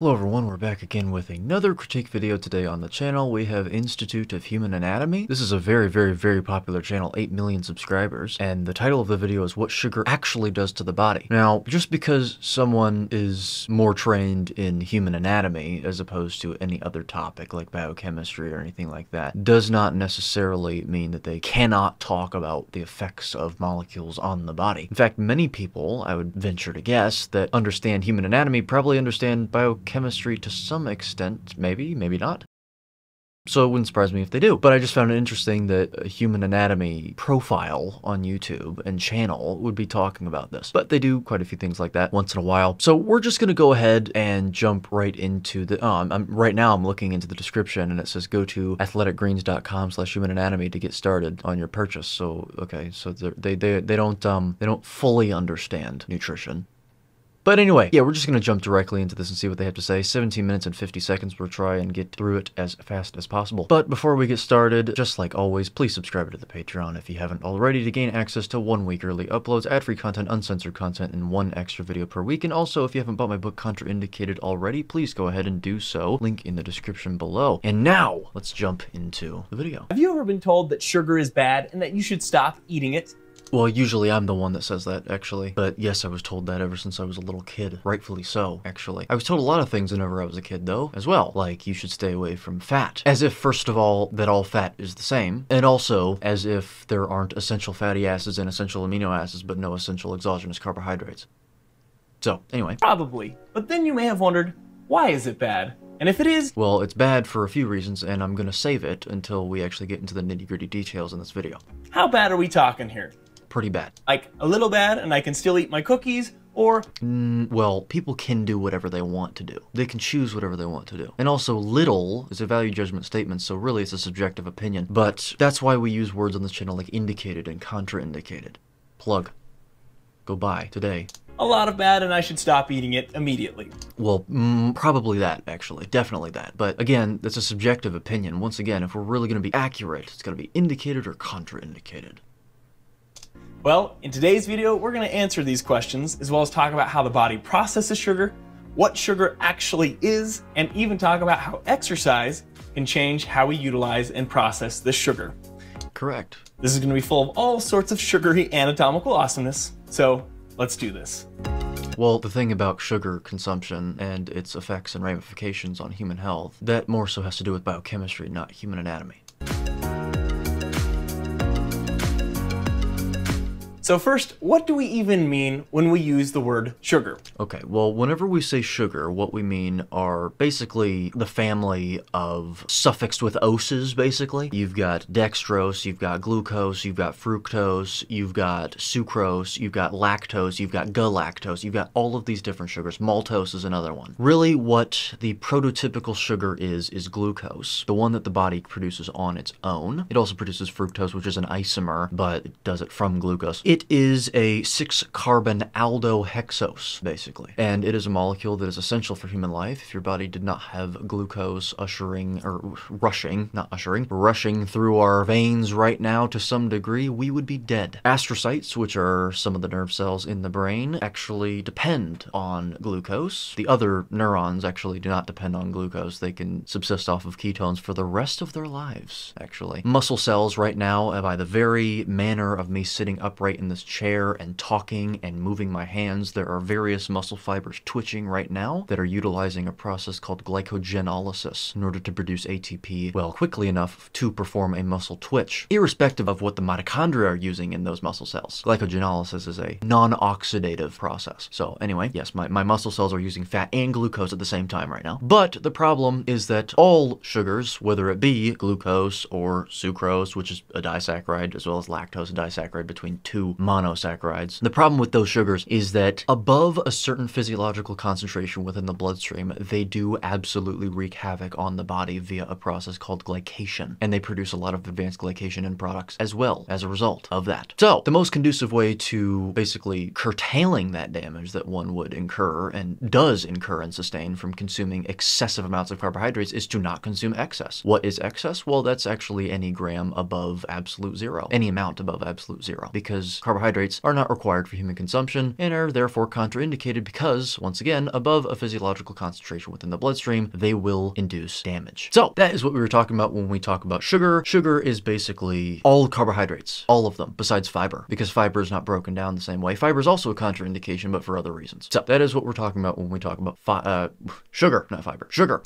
Hello everyone, we're back again with another critique video today on the channel. We have Institute of Human Anatomy. This is a very, very popular channel, 8 million subscribers, and the title of the video is What Sugar Actually Does to the Body. Now, just because someone is more trained in human anatomy as opposed to any other topic like biochemistry or anything like that, does not necessarily mean that they cannot talk about the effects of molecules on the body. In fact, many people, I would venture to guess, that understand human anatomy probably understand biochemistry to some extent, maybe, maybe not. So it wouldn't surprise me if they do. But I just found it interesting that a human anatomy profile on YouTube and channel would be talking about this. But they do quite a few things like that once in a while. So we're just going to go ahead and jump right into the... right now I'm looking into the description and it says go to athleticgreens.com/humananatomy to get started on your purchase. So, okay, so they don't fully understand nutrition. But anyway, yeah, we're just going to jump directly into this and see what they have to say. 17 minutes and 50 seconds. We'll try and get through it as fast as possible. But before we get started, just like always, please subscribe to the Patreon if you haven't already to gain access to 1 week early uploads, ad-free content, uncensored content, and 1 extra video per week. And also, if you haven't bought my book Contraindicated already, please go ahead and do so. Link in the description below. And now, let's jump into the video. Have you ever been told that sugar is bad and that you should stop eating it? Well, usually I'm the one that says that, actually. But yes, I was told that ever since I was a little kid. Rightfully so, actually. I was told a lot of things whenever I was a kid, though, as well. Like, you should stay away from fat. As if, first of all, that all fat is the same. And also, as if there aren't essential fatty acids and essential amino acids, but no essential exogenous carbohydrates. So, anyway. Probably. But then you may have wondered, why is it bad? And if it is... Well, it's bad for a few reasons, and I'm gonna save it until we actually get into the nitty-gritty details in this video. How bad are we talking here? Pretty bad. Like, a little bad and I can still eat my cookies, or... well, people can do whatever they want to do. They can choose whatever they want to do. And also, little is a value judgment statement, so really it's a subjective opinion. But that's why we use words on this channel like indicated and contraindicated. Plug. Go buy. Today. A lot of bad and I should stop eating it immediately. Well, probably that, actually. Definitely that. But again, that's a subjective opinion. Once again, if we're really going to be accurate, it's going to be indicated or contraindicated. Well, in today's video, we're going to answer these questions, as well as talk about how the body processes sugar, what sugar actually is, and even talk about how exercise can change how we utilize and process the sugar. Correct. This is going to be full of all sorts of sugary anatomical awesomeness, so let's do this. Well, the thing about sugar consumption and its effects and ramifications on human health, that more so has to do with biochemistry, not human anatomy. So first, what do we even mean when we use the word sugar? Okay, well, whenever we say sugar, what we mean are basically the family of suffixed with oses, basically. You've got dextrose, you've got glucose, you've got fructose, you've got sucrose, you've got lactose, you've got galactose, you've got all of these different sugars. Maltose is another one. Really, what the prototypical sugar is glucose, the one that the body produces on its own. It also produces fructose, which is an isomer, but it does it from glucose. It is a 6-carbon aldohexose, basically, and it is a molecule that is essential for human life. If your body did not have glucose rushing through our veins right now to some degree, we would be dead. Astrocytes, which are some of the nerve cells in the brain, actually depend on glucose. The other neurons actually do not depend on glucose. They can subsist off of ketones for the rest of their lives, actually. Muscle cells right now, by the very manner of me sitting upright in this chair and talking and moving my hands, there are various muscle fibers twitching right now that are utilizing a process called glycogenolysis in order to produce ATP, well, quickly enough to perform a muscle twitch, irrespective of what the mitochondria are using in those muscle cells. Glycogenolysis is a non-oxidative process. So anyway, yes, my muscle cells are using fat and glucose at the same time right now. But the problem is that all sugars, whether it be glucose or sucrose, which is a disaccharide, as well as lactose, a disaccharide between two monosaccharides. The problem with those sugars is that above a certain physiological concentration within the bloodstream, they do absolutely wreak havoc on the body via a process called glycation, and they produce a lot of advanced glycation end products as well as a result of that. So the most conducive way to basically curtailing that damage that one would incur and does incur and sustain from consuming excessive amounts of carbohydrates is to not consume excess. What is excess? Well, that's actually any gram above absolute zero, any amount above absolute zero, because carbohydrates are not required for human consumption and are therefore contraindicated because, once again, above a physiological concentration within the bloodstream, they will induce damage. So that is what we were talking about when we talk about sugar. Sugar is basically all carbohydrates, all of them, besides fiber, because fiber is not broken down the same way. Fiber is also a contraindication, but for other reasons. So that is what we're talking about when we talk about sugar, not fiber, sugar.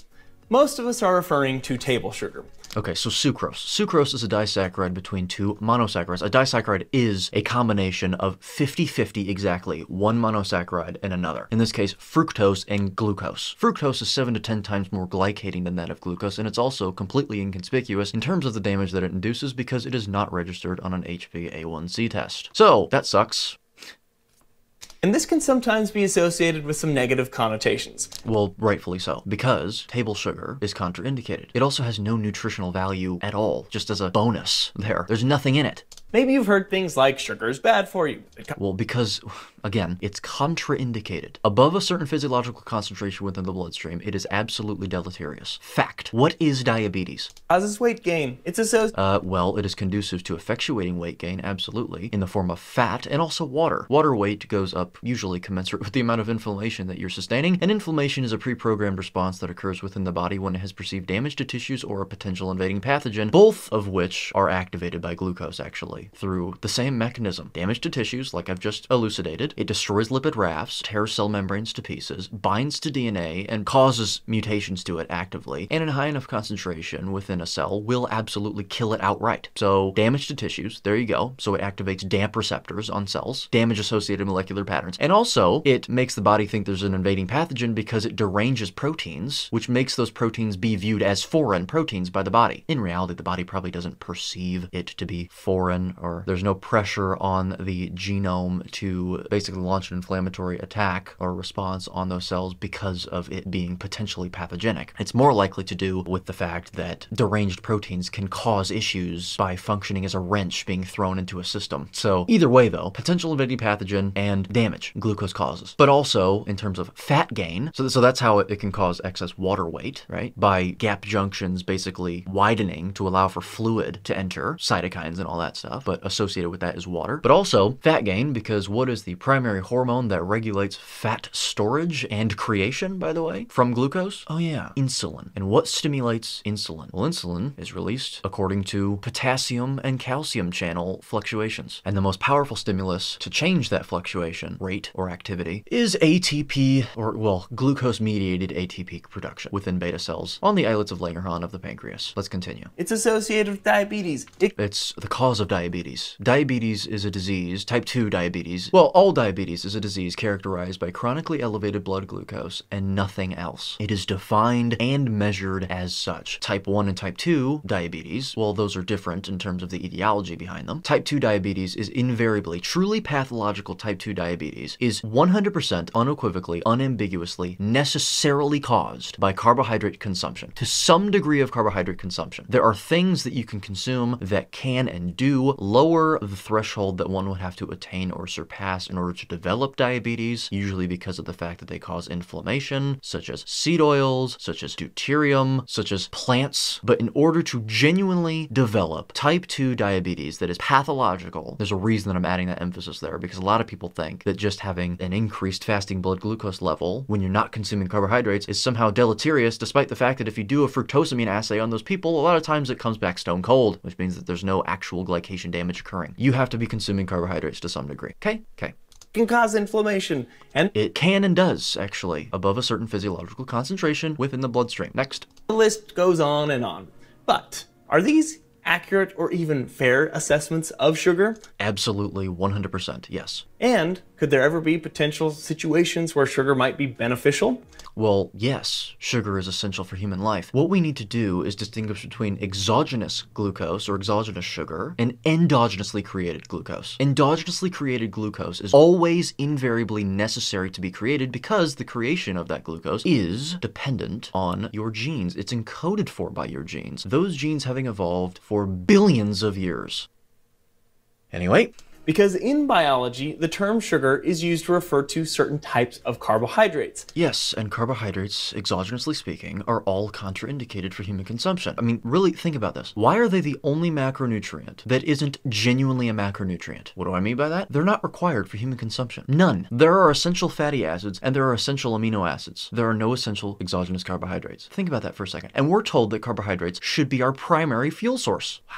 Most of us are referring to table sugar. Okay, so sucrose. Sucrose is a disaccharide between two monosaccharides. A disaccharide is a combination of 50-50 exactly, one monosaccharide and another. In this case, fructose and glucose. Fructose is 7 to 10 times more glycating than that of glucose, and it's also completely inconspicuous in terms of the damage that it induces because it is not registered on an HbA1c test. So, that sucks. And this can sometimes be associated with some negative connotations. Well, rightfully so, because table sugar is contraindicated. It also has no nutritional value at all, just as a bonus there. There's nothing in it. Maybe you've heard things like sugar is bad for you. Well, because, again, it's contraindicated. Above a certain physiological concentration within the bloodstream, it is absolutely deleterious. Fact. What is diabetes? Causes weight gain. It's associated. Well, it is conducive to effectuating weight gain, absolutely, in the form of fat and also water. Water weight goes up usually commensurate with the amount of inflammation that you're sustaining, and inflammation is a pre-programmed response that occurs within the body when it has perceived damage to tissues or a potential invading pathogen, both of which are activated by glucose, actually, through the same mechanism. Damage to tissues, like I've just elucidated, it destroys lipid rafts, tears cell membranes to pieces, binds to DNA, and causes mutations to it actively, and in a high enough concentration within a cell will absolutely kill it outright. So, damage to tissues, there you go. So it activates DAMP receptors on cells, damage-associated molecular patterns. And also, it makes the body think there's an invading pathogen because it deranges proteins, which makes those proteins be viewed as foreign proteins by the body. In reality, the body probably doesn't perceive it to be foreign, or there's no pressure on the genome to basically launch an inflammatory attack or response on those cells because of it being potentially pathogenic. It's more likely to do with the fact that deranged proteins can cause issues by functioning as a wrench being thrown into a system. So either way, though, potential invading pathogen and damage glucose causes, but also in terms of fat gain. So that's how it can cause excess water weight, right? By gap junctions basically widening to allow for fluid to enter, cytokines and all that stuff, but associated with that is water. But also fat gain, because what is the primary hormone that regulates fat storage and creation, by the way, from glucose? Oh yeah, insulin. And what stimulates insulin? Well, insulin is released according to potassium and calcium channel fluctuations. And the most powerful stimulus to change that fluctuation rate or activity is ATP, or well, glucose-mediated ATP production within beta cells on the islets of Langerhans of the pancreas. Let's continue. It's associated with diabetes. It's the cause of diabetes. Diabetes is a disease, type 2 diabetes. Well, all diabetes is a disease characterized by chronically elevated blood glucose and nothing else. It is defined and measured as such. Type 1 and type 2 diabetes, well, those are different in terms of the etiology behind them. Type 2 diabetes is invariably, truly pathological type 2 diabetes is 100% unequivocally, unambiguously, necessarily caused by carbohydrate consumption. To some degree of carbohydrate consumption, there are things that you can consume that can and do lower the threshold that one would have to attain or surpass in order to develop diabetes, usually because of the fact that they cause inflammation, such as seed oils, such as deuterium, such as plants. But in order to genuinely develop type 2 diabetes that is pathological, there's a reason that I'm adding that emphasis there, because a lot of people think that just having an increased fasting blood glucose level when you're not consuming carbohydrates is somehow deleterious, despite the fact that if you do a fructosamine assay on those people, a lot of times it comes back stone cold, which means that there's no actual glycation damage occurring. You have to be consuming carbohydrates to some degree. Okay? Okay. Can cause inflammation, and it can and does, actually, above a certain physiological concentration within the bloodstream. Next. The list goes on and on, but are these accurate or even fair assessments of sugar? Absolutely, 100%, yes. And could there ever be potential situations where sugar might be beneficial? Well, yes, sugar is essential for human life. What we need to do is distinguish between exogenous glucose or exogenous sugar and endogenously created glucose. Endogenously created glucose is always invariably necessary to be created because the creation of that glucose is dependent on your genes. It's encoded for by your genes. Those genes having evolved for billions of years. Anyway. because in biology, the term sugar is used to refer to certain types of carbohydrates. Yes, and carbohydrates, exogenously speaking, are all contraindicated for human consumption. I mean, really think about this. Why are they the only macronutrient that isn't genuinely a macronutrient? What do I mean by that? They're not required for human consumption. None. There are essential fatty acids and there are essential amino acids. There are no essential exogenous carbohydrates. Think about that for a second. And we're told that carbohydrates should be our primary fuel source. Wow.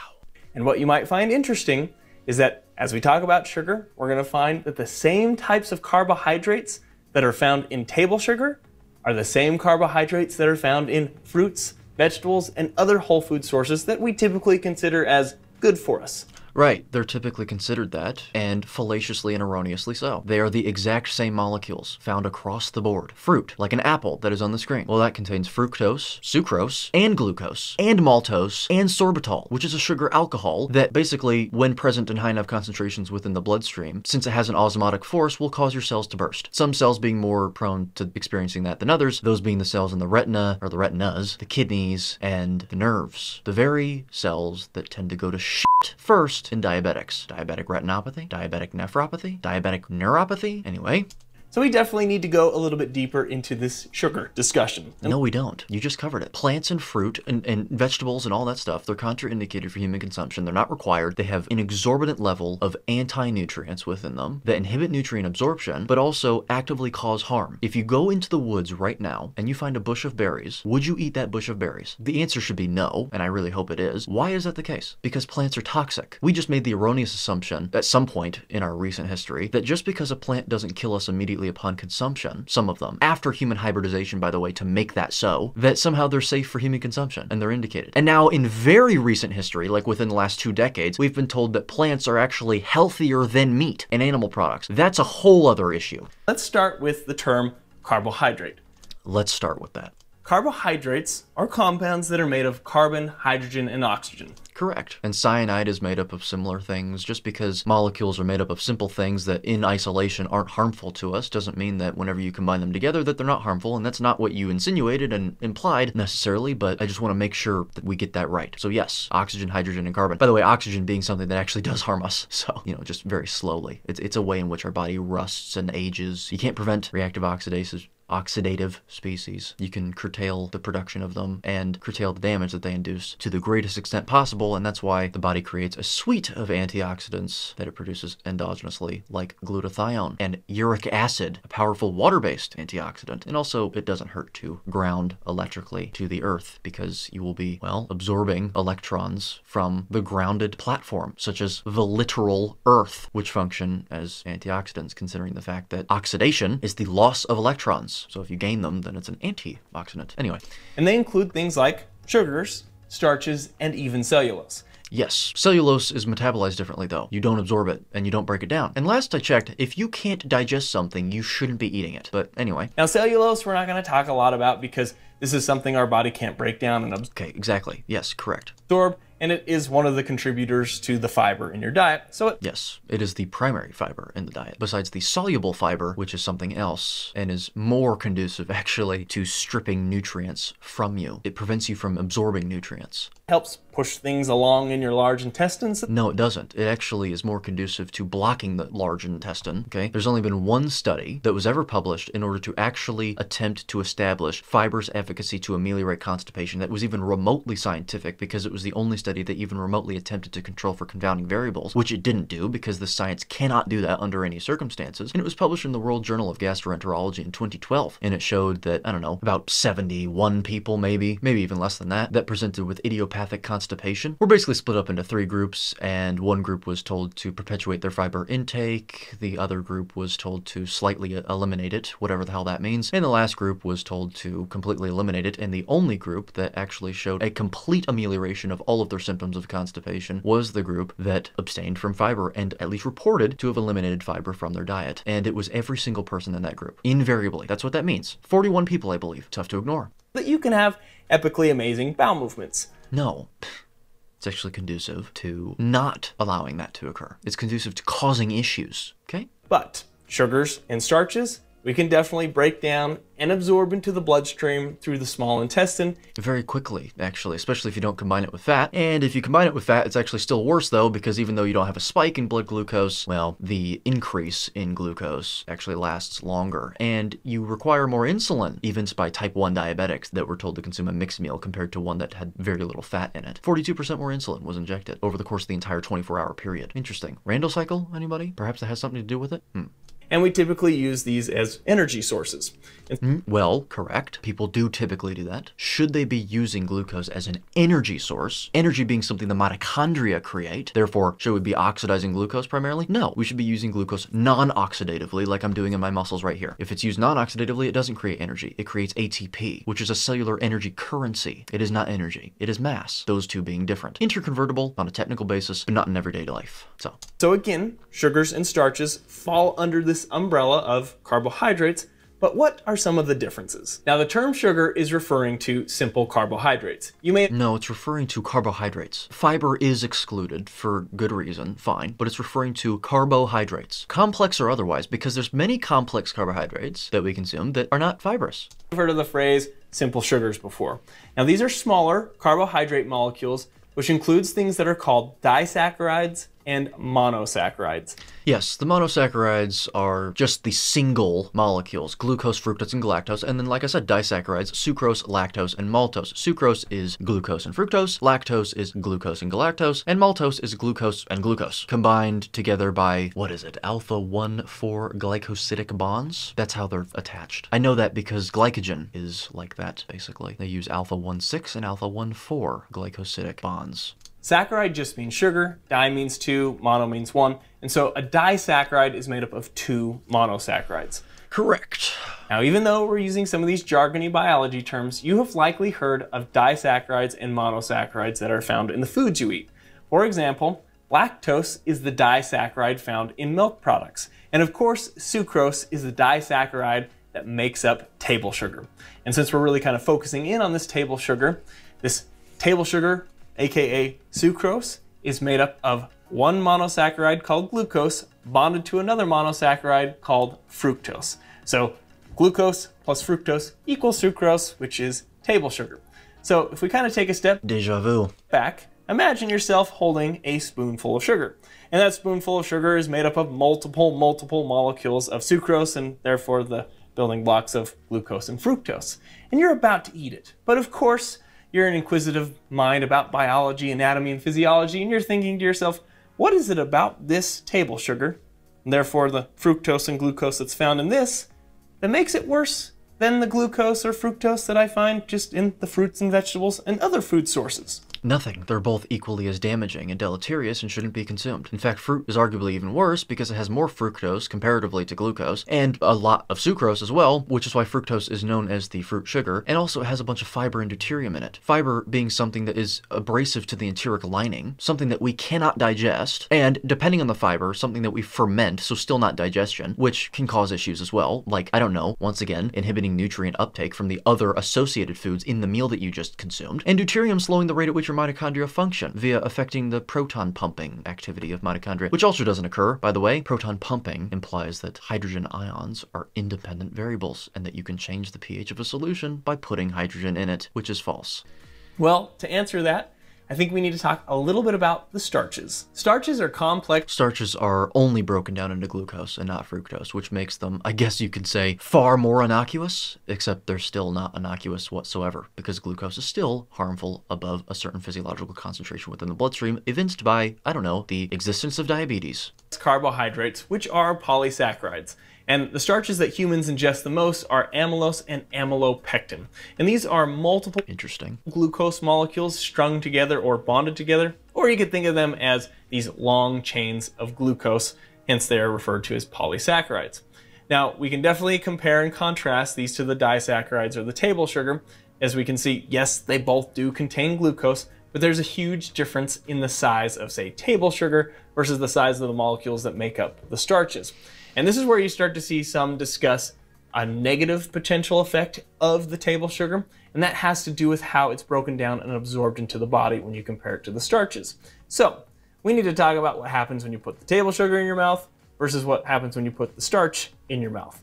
And what you might find interesting is that as we talk about sugar, we're going to find that the same types of carbohydrates that are found in table sugar are the same carbohydrates that are found in fruits, vegetables, and other whole food sources that we typically consider as good for us. Right, they're typically considered that, and fallaciously and erroneously so. They are the exact same molecules found across the board. Fruit, like an apple that is on the screen. Well, that contains fructose, sucrose, and glucose, and maltose, and sorbitol, which is a sugar alcohol that basically, when present in high enough concentrations within the bloodstream, since it has an osmotic force, will cause your cells to burst. Some cells being more prone to experiencing that than others, those being the cells in the retina, or the retinas, the kidneys, and the nerves. The very cells that tend to go to shit first in diabetics. Diabetic retinopathy, diabetic nephropathy, diabetic neuropathy, anyway. So we definitely need to go a little bit deeper into this sugar discussion. No, we don't. You just covered it. Plants and fruit and vegetables and all that stuff, they're contraindicated for human consumption. They're not required. They have an exorbitant level of anti-nutrients within them that inhibit nutrient absorption, but also actively cause harm. If you go into the woods right now and you find a bush of berries, would you eat that bush of berries? The answer should be no, and I really hope it is. Why is that the case? Because plants are toxic. We just made the erroneous assumption at some point in our recent history that just because a plant doesn't kill us immediately upon consumption, some of them, after human hybridization, by the way, to make that so, that somehow they're safe for human consumption and they're indicated. And now in very recent history, like within the last 2 decades, we've been told that plants are actually healthier than meat and animal products. That's a whole other issue. Let's start with the term carbohydrate. Let's start with that. Carbohydrates are compounds that are made of carbon, hydrogen, and oxygen. Correct. And cyanide is made up of similar things. Just because molecules are made up of simple things that in isolation aren't harmful to us doesn't mean that whenever you combine them together that they're not harmful, and that's not what you insinuated and implied necessarily, but I just want to make sure that we get that right. So yes, oxygen, hydrogen, and carbon. By the way, oxygen being something that actually does harm us. So, you know, just very slowly. It's a way in which our body rusts and ages. You can't prevent reactive oxidative species. You can curtail the production of them and curtail the damage that they induce to the greatest extent possible, and that's why the body creates a suite of antioxidants that it produces endogenously, like glutathione and uric acid, a powerful water-based antioxidant. And also, it doesn't hurt to ground electrically to the earth because you will be, well, absorbing electrons from the grounded platform, such as the literal earth, which function as antioxidants, considering the fact that oxidation is the loss of electrons. So if you gain them, then it's an antioxidant. Anyway. And they include things like sugars, starches, and even cellulose. Yes. Cellulose is metabolized differently, though. You don't absorb it, and you don't break it down. And last I checked, if you can't digest something, you shouldn't be eating it. But anyway. Now, cellulose, we're not going to talk a lot about because this is something our body can't break down and absorb. Okay, exactly. Yes, correct. Absorb. And it is one of the contributors to the fiber in your diet. So yes, it is the primary fiber in the diet, besides the soluble fiber, which is something else and is more conducive actually to stripping nutrients from you. It prevents you from absorbing nutrients. Helps push things along in your large intestines? No, it doesn't. It actually is more conducive to blocking the large intestine, okay? There's only been one study that was ever published in order to actually attempt to establish fiber's efficacy to ameliorate constipation that was even remotely scientific, because it was the only study that even remotely attempted to control for confounding variables, which it didn't do because the science cannot do that under any circumstances. And it was published in the World Journal of Gastroenterology in 2012, and it showed that, I don't know, about 71 people maybe even less than that presented with idiopathic constipation were basically split up into 3 groups, and one group was told to perpetuate their fiber intake, the other group was told to slightly eliminate it, whatever the hell that means, and the last group was told to completely eliminate it, and the only group that actually showed a complete amelioration of all of their symptoms of constipation was the group that abstained from fiber and at least reported to have eliminated fiber from their diet, and it was every single person in that group. Invariably. That's what that means. 41 people, I believe. Tough to ignore. That you can have epically amazing bowel movements. No. It's actually conducive to not allowing that to occur. It's conducive to causing issues, okay? But sugars and starches we can definitely break down and absorb into the bloodstream through the small intestine. Very quickly, actually, especially if you don't combine it with fat. And if you combine it with fat, it's actually still worse though, because even though you don't have a spike in blood glucose, well, the increase in glucose actually lasts longer. And you require more insulin, even by type 1 diabetics that were told to consume a mixed meal compared to one that had very little fat in it. 42% more insulin was injected over the course of the entire 24-hour period. Interesting. Randle cycle, anybody? Perhaps that has something to do with it? And we typically use these as energy sources. Well, correct. People do typically do that. Should they be using glucose as an energy source? Energy being something the mitochondria create. Therefore, should we be oxidizing glucose primarily? No, we should be using glucose non-oxidatively, like I'm doing in my muscles right here. If it's used non-oxidatively, it doesn't create energy. It creates ATP, which is a cellular energy currency. It is not energy. It is mass. Those two being different. Interconvertible on a technical basis, but not in everyday life. So again, sugars and starches fall under the this umbrella of carbohydrates, but what are some of the differences? Now, the term sugar is referring to simple carbohydrates. You may— No, it's referring to carbohydrates. Fiber is excluded for good reason, fine, but it's referring to carbohydrates, complex or otherwise, because there's many complex carbohydrates that we consume that are not fibrous. I've heard of the phrase simple sugars before. Now, these are smaller carbohydrate molecules, which includes things that are called disaccharides and monosaccharides. Yes, the monosaccharides are just the single molecules, glucose, fructose, and galactose. And then, like I said, disaccharides, sucrose, lactose, and maltose. Sucrose is glucose and fructose, lactose is glucose and galactose, and maltose is glucose and glucose, combined together by, what is it, alpha-1,4 glycosidic bonds? That's how they're attached. I know that because glycogen is like that, basically. They use alpha-1,6 and alpha-1,4 glycosidic bonds. Saccharide just means sugar, di means two, mono means one, and so a disaccharide is made up of two monosaccharides. Correct. Now, even though we're using some of these jargony biology terms, you have likely heard of disaccharides and monosaccharides that are found in the foods you eat. For example, lactose is the disaccharide found in milk products, and of course, sucrose is the disaccharide that makes up table sugar. And since we're really kind of focusing in on this table sugar, AKA sucrose, is made up of one monosaccharide called glucose bonded to another monosaccharide called fructose. So glucose plus fructose equals sucrose, which is table sugar. So if we kind of take a step back, imagine yourself holding a spoonful of sugar. And that spoonful of sugar is made up of multiple molecules of sucrose and therefore the building blocks of glucose and fructose. And you're about to eat it. But of course, you're an inquisitive mind about biology, anatomy, and physiology, and you're thinking to yourself, what is it about this table sugar, and therefore the fructose and glucose that's found in this, that makes it worse than the glucose or fructose that I find just in the fruits and vegetables and other food sources? Nothing. They're both equally as damaging and deleterious and shouldn't be consumed. In fact, fruit is arguably even worse because it has more fructose comparatively to glucose and a lot of sucrose as well, which is why fructose is known as the fruit sugar. And also it has a bunch of fiber and deuterium in it. Fiber being something that is abrasive to the enteric lining, something that we cannot digest, and depending on the fiber, something that we ferment, so still not digestion, which can cause issues as well. Like, I don't know, once again, inhibiting nutrient uptake from the other associated foods in the meal that you just consumed, and deuterium slowing the rate at which your mitochondria function via affecting the proton pumping activity of mitochondria, which also doesn't occur, by the way. Proton pumping implies that hydrogen ions are independent variables and that you can change the pH of a solution by putting hydrogen in it, which is false. Well, to answer that, I think we need to talk a little bit about the starches. Starches are complex. Starches are only broken down into glucose and not fructose, which makes them, I guess you could say, far more innocuous, except they're still not innocuous whatsoever, because glucose is still harmful above a certain physiological concentration within the bloodstream, evinced by, I don't know, the existence of diabetes. Carbohydrates, which are polysaccharides. And the starches that humans ingest the most are amylose and amylopectin. And these are multiple glucose molecules strung together or bonded together, or you could think of them as these long chains of glucose, hence they are referred to as polysaccharides. Now, we can definitely compare and contrast these to the disaccharides or the table sugar. As we can see, yes, they both do contain glucose, but there's a huge difference in the size of, say, table sugar versus the size of the molecules that make up the starches. And this is where you start to see some discuss a negative potential effect of the table sugar, and that has to do with how it's broken down and absorbed into the body when you compare it to the starches. So we need to talk about what happens when you put the table sugar in your mouth versus what happens when you put the starch in your mouth.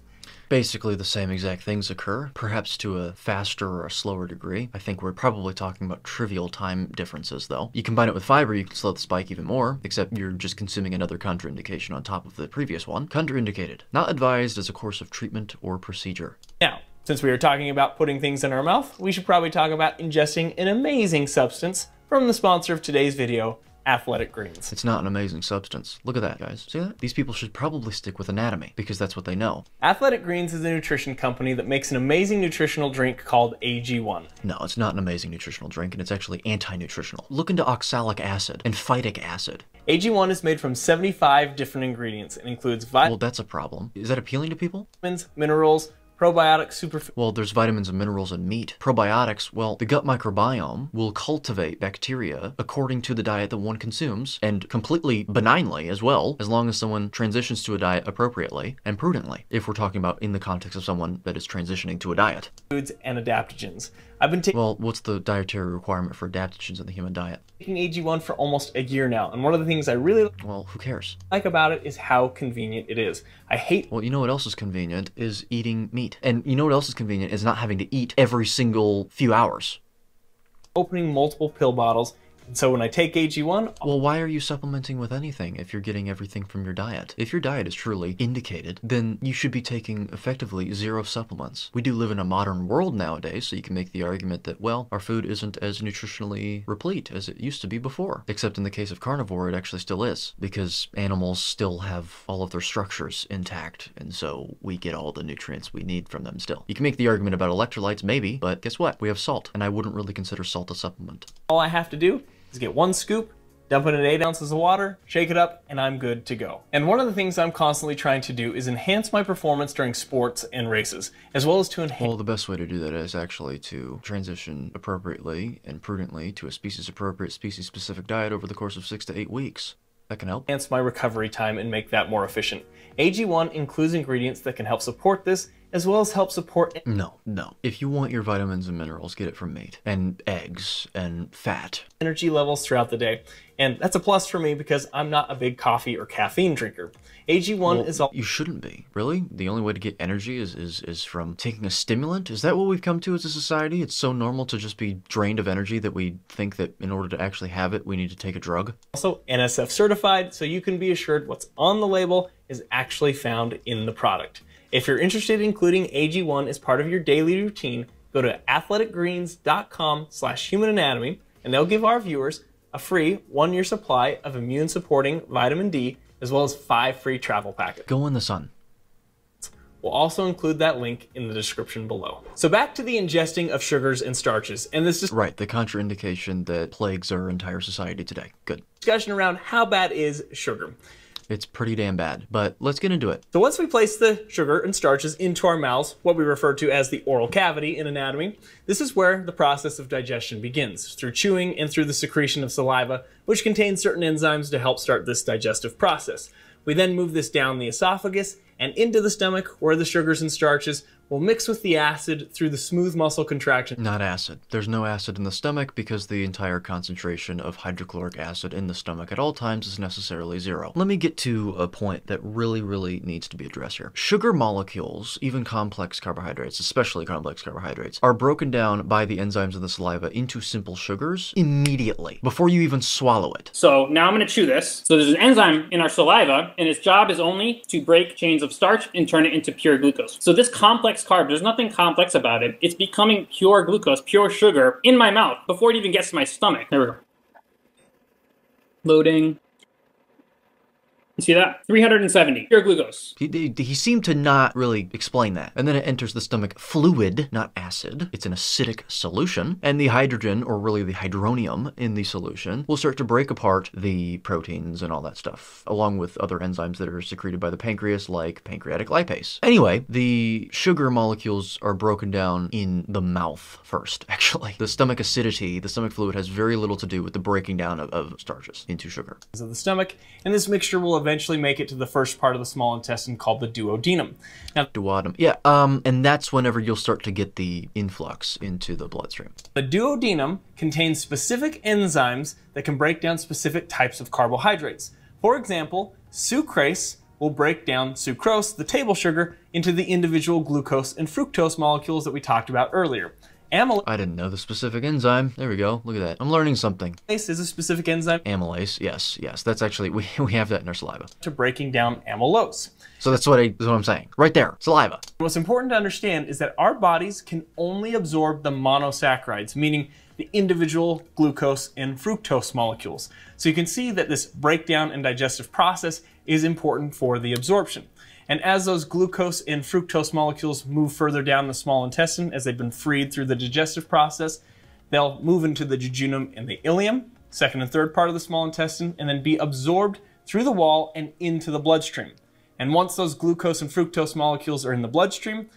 basically the same exact things occur, perhaps to a faster or a slower degree. I think we're probably talking about trivial time differences, though. You combine it with fiber, you can slow the spike even more, except you're just consuming another contraindication on top of the previous one. Contraindicated. Not advised as a course of treatment or procedure. Now, since we were talking about putting things in our mouth, we should probably talk about ingesting an amazing substance from the sponsor of today's video, Athletic Greens. It's not an amazing substance. Look at that, guys. See that? These people should probably stick with anatomy because that's what they know. Athletic Greens is a nutrition company that makes an amazing nutritional drink called AG1. No, it's not an amazing nutritional drink, and it's actually anti-nutritional. Look into oxalic acid and phytic acid. AG1 is made from 75 different ingredients and includes vitamins. Well, that's a problem. Is that appealing to people? Minerals, probiotics, superfood. Well, there's vitamins and minerals in meat. Probiotics, well, the gut microbiome will cultivate bacteria according to the diet that one consumes, and completely benignly as well, as long as someone transitions to a diet appropriately and prudently, if we're talking about in the context of someone that is transitioning to a diet. Foods and adaptogens. I've been taking... Well, what's the dietary requirement for adaptogens in the human diet? Taking AG1 for almost a year now, and one of the things I really... Well, who cares? Like about it is how convenient it is. I hate... Well, you know what else is convenient is eating meat. And you know what else is convenient is not having to eat every single few hours. Opening multiple pill bottles. And so when I take AG1... Well, why are you supplementing with anything if you're getting everything from your diet? If your diet is truly indicated, then you should be taking effectively zero supplements. We do live in a modern world nowadays, so you can make the argument that, well, our food isn't as nutritionally replete as it used to be before. Except in the case of carnivore, it actually still is, because animals still have all of their structures intact, and so we get all the nutrients we need from them still. You can make the argument about electrolytes, maybe, but guess what? We have salt, and I wouldn't really consider salt a supplement. All I have to do is get one scoop, dump it in 8 ounces of water, shake it up, and I'm good to go. And one of the things I'm constantly trying to do is enhance my performance during sports and races, as well as to enhance... Well, the best way to do that is actually to transition appropriately and prudently to a species-appropriate, species-specific diet over the course of 6 to 8 weeks. That can help. Enhance my recovery time and make that more efficient. AG1 includes ingredients that can help support this, as well as help support... No. If you want your vitamins and minerals, get it from meat and eggs and fat. Energy levels throughout the day. And that's a plus for me because I'm not a big coffee or caffeine drinker. AG1 is all... You shouldn't be. Really? The only way to get energy is from taking a stimulant? Is that what we've come to as a society? It's so normal to just be drained of energy that we think that in order to actually have it, we need to take a drug? Also NSF certified, so you can be assured what's on the label is actually found in the product. If you're interested in including AG1 as part of your daily routine, go to athleticgreens.com/humananatomy, and they'll give our viewers a free 1-year supply of immune-supporting vitamin D, as well as 5 free travel packets. Go in the sun. We'll also include that link in the description below. So back to the ingesting of sugars and starches, and this is... Right, the contraindication that plagues our entire society today. Good. Discussion around how bad is sugar. It's pretty damn bad, but let's get into it. So once we place the sugar and starches into our mouths, what we refer to as the oral cavity in anatomy, this is where the process of digestion begins, through chewing and through the secretion of saliva, which contains certain enzymes to help start this digestive process. We then move this down the esophagus and into the stomach, where the sugars and starches will mix with the acid through the smooth muscle contraction. Not acid. There's no acid in the stomach because the entire concentration of hydrochloric acid in the stomach at all times is necessarily zero. Let me get to a point that really, really needs to be addressed here. Sugar molecules, even complex carbohydrates, especially complex carbohydrates, are broken down by the enzymes in the saliva into simple sugars immediately, before you even swallow it. So now I'm gonna chew this. So there's an enzyme in our saliva, and its job is only to break chains of starch and turn it into pure glucose. So this complex carb, there's nothing complex about it. It's becoming pure glucose, pure sugar in my mouth before it even gets to my stomach. There we go. Loading. You see that? 370, pure glucose. He seemed to not really explain that. And then it enters the stomach fluid, not acid. It's an acidic solution. And the hydrogen, or really the hydronium in the solution, will start to break apart the proteins and all that stuff, along with other enzymes that are secreted by the pancreas, like pancreatic lipase. Anyway, the sugar molecules are broken down in the mouth first, actually. The stomach acidity, the stomach fluid, has very little to do with the breaking down of starches into sugar. So the stomach, and this mixture will eventually make it to the first part of the small intestine called the duodenum. Now, duodenum, yeah, and that's whenever you'll start to get the influx into the bloodstream. The duodenum contains specific enzymes that can break down specific types of carbohydrates. For example, sucrase, will break down sucrose, the table sugar, into the individual glucose and fructose molecules that we talked about earlier. Amylase. I didn't know the specific enzyme. There we go. Look at that. I'm learning something. Amylase is a specific enzyme. Amylase. Yes. Yes. That's actually, we have that in our saliva. To breaking down amylose. So that's what I'm saying. Right there. Saliva. What's important to understand is that our bodies can only absorb the monosaccharides, meaning the individual glucose and fructose molecules. So you can see that this breakdown and digestive process is important for the absorption. And as those glucose and fructose molecules move further down the small intestine, as they've been freed through the digestive process, they'll move into the jejunum and the ileum, second and third part of the small intestine, and then be absorbed through the wall and into the bloodstream. And once those glucose and fructose molecules are in the bloodstream,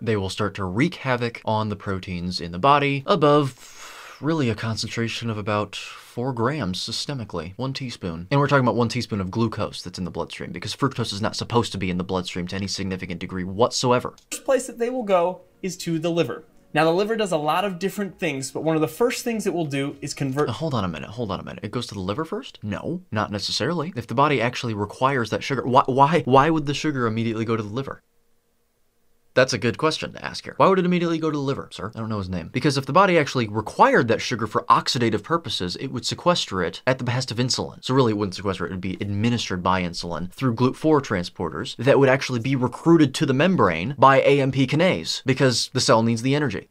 they will start to wreak havoc on the proteins in the body above really a concentration of about 4 grams systemically, 1 teaspoon. And we're talking about 1 teaspoon of glucose that's in the bloodstream, because fructose is not supposed to be in the bloodstream to any significant degree whatsoever. The first place that they will go is to the liver. Now the liver does a lot of different things, but one of the first things it will do is convert— Hold on a minute. It goes to the liver first? No, not necessarily. If the body actually requires that sugar, why would the sugar immediately go to the liver? That's a good question to ask here. Why would it immediately go to the liver, sir? I don't know his name. Because if the body actually required that sugar for oxidative purposes, it would sequester it at the behest of insulin. So really it wouldn't sequester it, it would be administered by insulin through GLUT4 transporters that would actually be recruited to the membrane by AMP kinase because the cell needs the energy.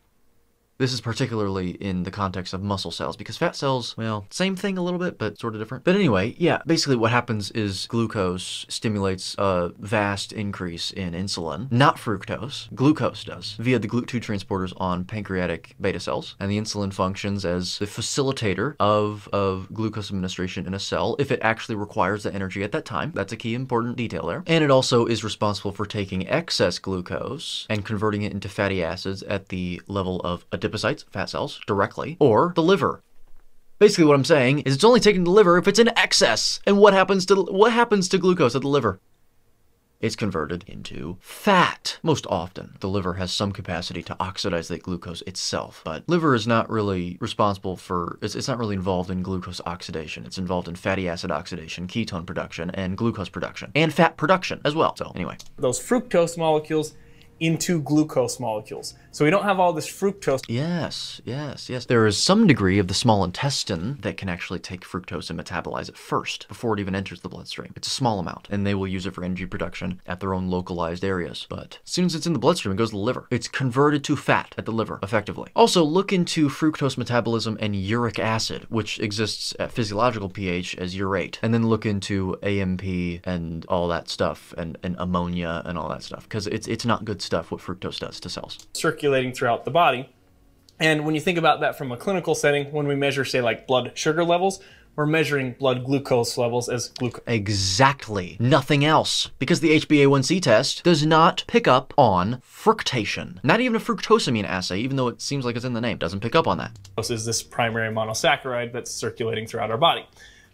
This is particularly in the context of muscle cells, because fat cells, well, same thing a little bit, but sort of different. But anyway, yeah, basically what happens is glucose stimulates a vast increase in insulin, not fructose, glucose does, via the GLUT2 transporters on pancreatic beta cells, and the insulin functions as the facilitator of glucose administration in a cell if it actually requires the energy at that time. That's a key important detail there. And it also is responsible for taking excess glucose and converting it into fatty acids at the level of adipocytes, fat cells, directly, or the liver. Basically what I'm saying is it's only taken to the liver if it's in excess. And what happens to glucose at the liver? It's converted into fat. Most often, the liver has some capacity to oxidize that glucose itself, but liver is not really responsible for, it's not really involved in glucose oxidation. It's involved in fatty acid oxidation, ketone production, and glucose production, and fat production as well. So anyway. Those fructose molecules into glucose molecules. So we don't have all this fructose. Yes, yes, yes. There is some degree of the small intestine that can actually take fructose and metabolize it first before it even enters the bloodstream. It's a small amount, and they will use it for energy production at their own localized areas. But as soon as it's in the bloodstream, it goes to the liver. It's converted to fat at the liver, effectively. Also, look into fructose metabolism and uric acid, which exists at physiological pH as urate, and then look into AMP and all that stuff, and ammonia and all that stuff, because it's not good stuff what fructose does to cells. Circulating throughout the body. And when you think about that from a clinical setting, when we measure, say, like blood sugar levels, we're measuring blood glucose levels as glucose. Exactly. Nothing else. Because the HbA1c test does not pick up on fructation. Not even a fructosamine assay, even though it seems like it's in the name, doesn't pick up on that. This is this primary monosaccharide that's circulating throughout our body.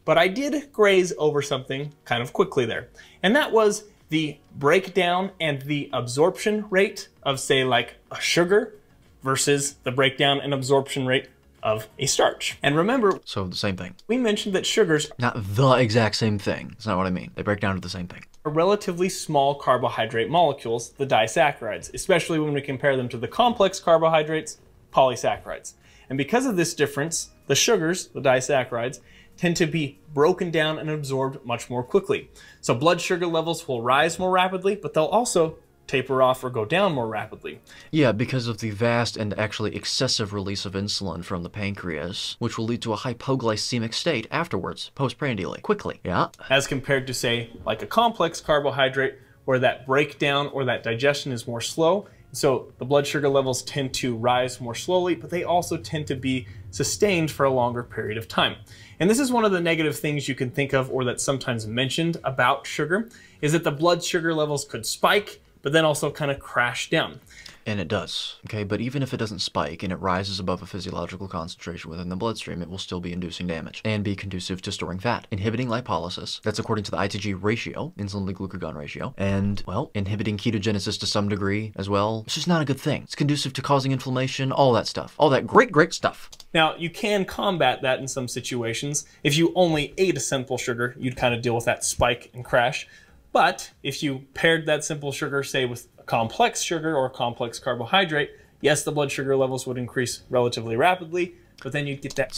But I did graze over something kind of quickly there. And that was the breakdown and the absorption rate of, say, like a sugar versus the breakdown and absorption rate of a starch. And remember— So the same thing. We mentioned that sugars— Not the exact same thing. That's not what I mean. They break down to the same thing. Are relatively small carbohydrate molecules, the disaccharides, especially when we compare them to the complex carbohydrates, polysaccharides. And because of this difference, the sugars, the disaccharides, tend to be broken down and absorbed much more quickly. So blood sugar levels will rise more rapidly, but they'll also taper off or go down more rapidly. Yeah, because of the vast and actually excessive release of insulin from the pancreas, which will lead to a hypoglycemic state afterwards, postprandially, quickly, yeah. As compared to, say, like a complex carbohydrate, where that breakdown or that digestion is more slow, so the blood sugar levels tend to rise more slowly, but they also tend to be sustained for a longer period of time. And this is one of the negative things you can think of, or that's sometimes mentioned about sugar, is that the blood sugar levels could spike, but then also kind of crash down. And it does, okay? But even if it doesn't spike and it rises above a physiological concentration within the bloodstream, it will still be inducing damage and be conducive to storing fat, inhibiting lipolysis. That's according to the ITG ratio, insulin to glucagon ratio, and, well, inhibiting ketogenesis to some degree as well. It's just not a good thing. It's conducive to causing inflammation, all that stuff, all that great, great stuff. Now, you can combat that in some situations. If you only ate a simple sugar, you'd kind of deal with that spike and crash. But if you paired that simple sugar, say, with a complex sugar or a complex carbohydrate, yes, the blood sugar levels would increase relatively rapidly, but then you'd get that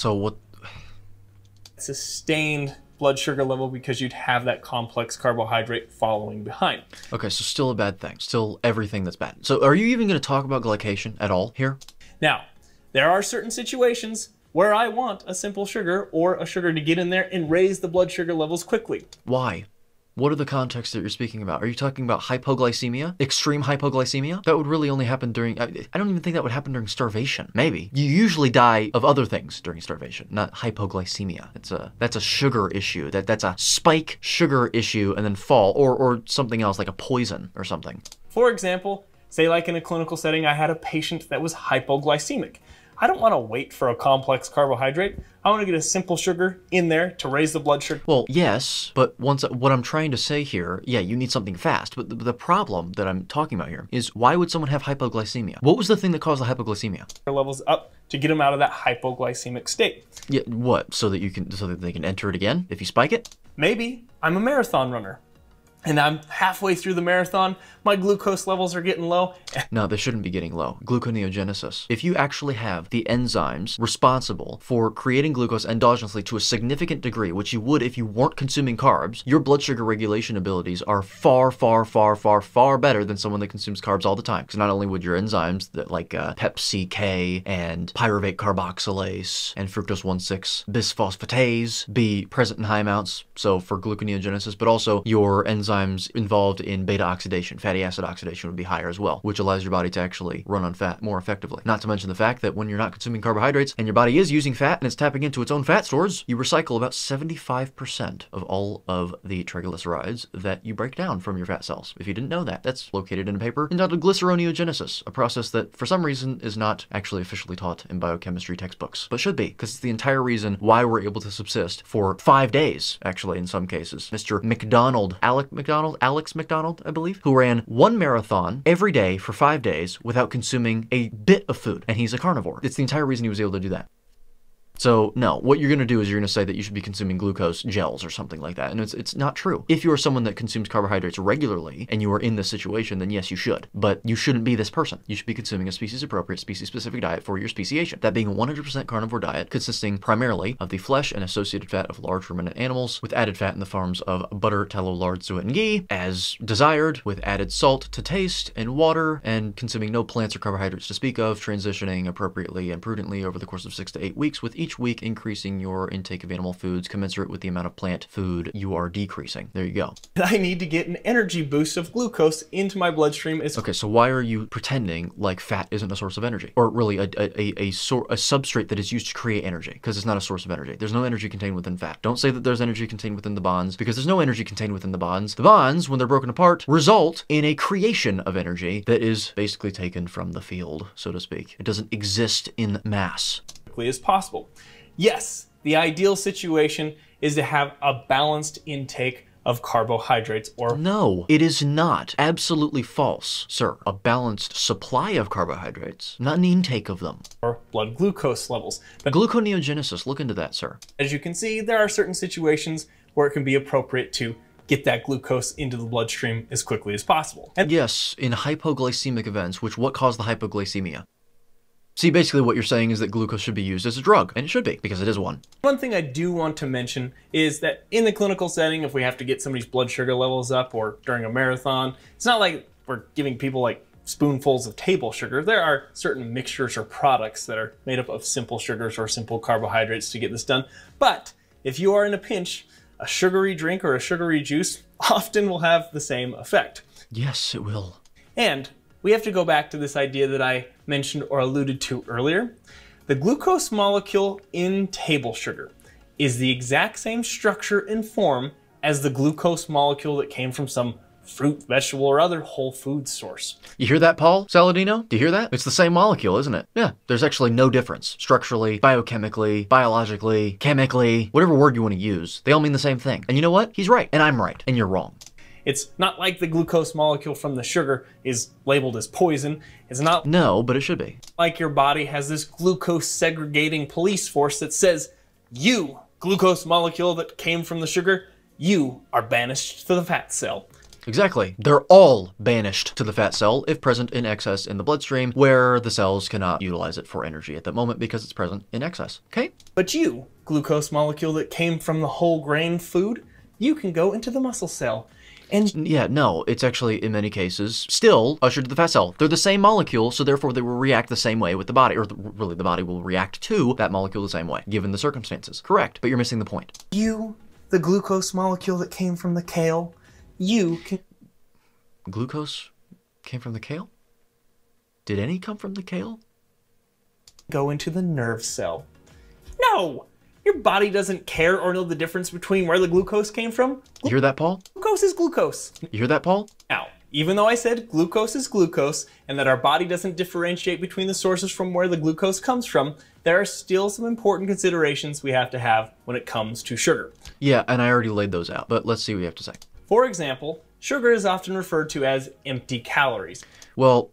sustained blood sugar level because you'd have that complex carbohydrate following behind. Okay, so still a bad thing, still everything that's bad. So are you even going to talk about glycation at all here? Now, there are certain situations where I want a simple sugar or a sugar to get in there and raise the blood sugar levels quickly. Why? What are the contexts that you're speaking about? Are you talking about hypoglycemia? Extreme hypoglycemia? That would really only happen during, I don't even think that would happen during starvation. Maybe. You usually die of other things during starvation, not hypoglycemia. That's a sugar issue. That's a spike sugar issue and then fall, or something else like a poison or something. For example, say like in a clinical setting, I had a patient that was hypoglycemic. I don't want to wait for a complex carbohydrate. I want to get a simple sugar in there to raise the blood sugar. Well, yes, but what I'm trying to say here, yeah, you need something fast, but the problem that I'm talking about here is why would someone have hypoglycemia? What was the thing that caused the hypoglycemia? Levels up to get them out of that hypoglycemic state. Yeah, what? So that they can enter it again if you spike it? Maybe. I'm a marathon runner, and I'm halfway through the marathon, my glucose levels are getting low. No, they shouldn't be getting low. Gluconeogenesis. If you actually have the enzymes responsible for creating glucose endogenously to a significant degree, which you would if you weren't consuming carbs, your blood sugar regulation abilities are far, far, far, far, far better than someone that consumes carbs all the time. Because not only would your enzymes that like PEPCK and pyruvate carboxylase and fructose 1,6 bisphosphatase be present in high amounts, so for gluconeogenesis, but also your enzymes involved in beta oxidation, fatty acid oxidation would be higher as well, which allows your body to actually run on fat more effectively. Not to mention the fact that when you're not consuming carbohydrates and your body is using fat and it's tapping into its own fat stores, you recycle about 75% of all of the triglycerides that you break down from your fat cells. If you didn't know that, that's located in a paper entitled Glyceroneogenesis, a process that for some reason is not actually officially taught in biochemistry textbooks, but should be, because it's the entire reason why we're able to subsist for 5 days, actually, in some cases. Mr. McDonald, Alec McDonald, Alex McDonald, I believe, who ran one marathon every day for 5 days without consuming a bit of food. And he's a carnivore. It's the entire reason he was able to do that. So no, what you're going to do is you're going to say that you should be consuming glucose gels or something like that. And it's not true. If you are someone that consumes carbohydrates regularly and you are in this situation, then yes, you should. But you shouldn't be this person. You should be consuming a species-appropriate, species-specific diet for your speciation. That being a 100% carnivore diet consisting primarily of the flesh and associated fat of large ruminant animals with added fat in the forms of butter, tallow, lard, suet, and ghee as desired, with added salt to taste and water, and consuming no plants or carbohydrates to speak of, transitioning appropriately and prudently over the course of 6 to 8 weeks, with each week increasing your intake of animal foods commensurate with the amount of plant food you are decreasing. There you go. I need to get an energy boost of glucose into my bloodstream. Okay, so why are you pretending like fat isn't a source of energy? Or really a substrate that is used to create energy, because it's not a source of energy. There's no energy contained within fat. Don't say that there's energy contained within the bonds, because there's no energy contained within the bonds. The bonds, when they're broken apart, result in a creation of energy that is basically taken from the field, so to speak. It doesn't exist in mass. As possible. Yes, the ideal situation is to have a balanced intake of carbohydrates or... No, it is not. Absolutely false, sir. A balanced supply of carbohydrates, not an intake of them. Or blood glucose levels. But gluconeogenesis, look into that, sir. As you can see, there are certain situations where it can be appropriate to get that glucose into the bloodstream as quickly as possible. And yes, in hypoglycemic events, what caused the hypoglycemia? See, basically what you're saying is that glucose should be used as a drug, and it should be, because it is one. One thing I do want to mention is that in the clinical setting, if we have to get somebody's blood sugar levels up or during a marathon, it's not like we're giving people like spoonfuls of table sugar. There are certain mixtures or products that are made up of simple sugars or simple carbohydrates to get this done. But if you are in a pinch, a sugary drink or a sugary juice often will have the same effect. Yes, it will. And we have to go back to this idea that I mentioned or alluded to earlier. The glucose molecule in table sugar is the exact same structure and form as the glucose molecule that came from some fruit, vegetable, or other whole food source. You hear that, Paul Saladino? Do you hear that? It's the same molecule, isn't it? Yeah, there's actually no difference. Structurally, biochemically, biologically, chemically, whatever word you want to use, they all mean the same thing. And you know what? He's right, and I'm right, and you're wrong. It's not like the glucose molecule from the sugar is labeled as poison. It's not. No, but it should be. Like your body has this glucose segregating police force that says, you, glucose molecule that came from the sugar, you are banished to the fat cell. Exactly. They're all banished to the fat cell if present in excess in the bloodstream, where the cells cannot utilize it for energy at that moment because it's present in excess. Okay? But you, glucose molecule that came from the whole grain food, you can go into the muscle cell. And yeah, no, it's actually, in many cases, still ushered to the fat cell. They're the same molecule, so therefore they will react the same way with the body, or really the body will react to that molecule the same way, given the circumstances. Correct, but you're missing the point. You, the glucose molecule that came from the kale, you can... Glucose came from the kale? Did any come from the kale? Go into the nerve cell. No! Your body doesn't care or know the difference between where the glucose came from. You hear that, Paul? Glucose is glucose. You hear that, Paul? Now, even though I said glucose is glucose and that our body doesn't differentiate between the sources from where the glucose comes from, there are still some important considerations we have to have when it comes to sugar. Yeah, and I already laid those out, but let's see what you have to say. For example, sugar is often referred to as empty calories. Well...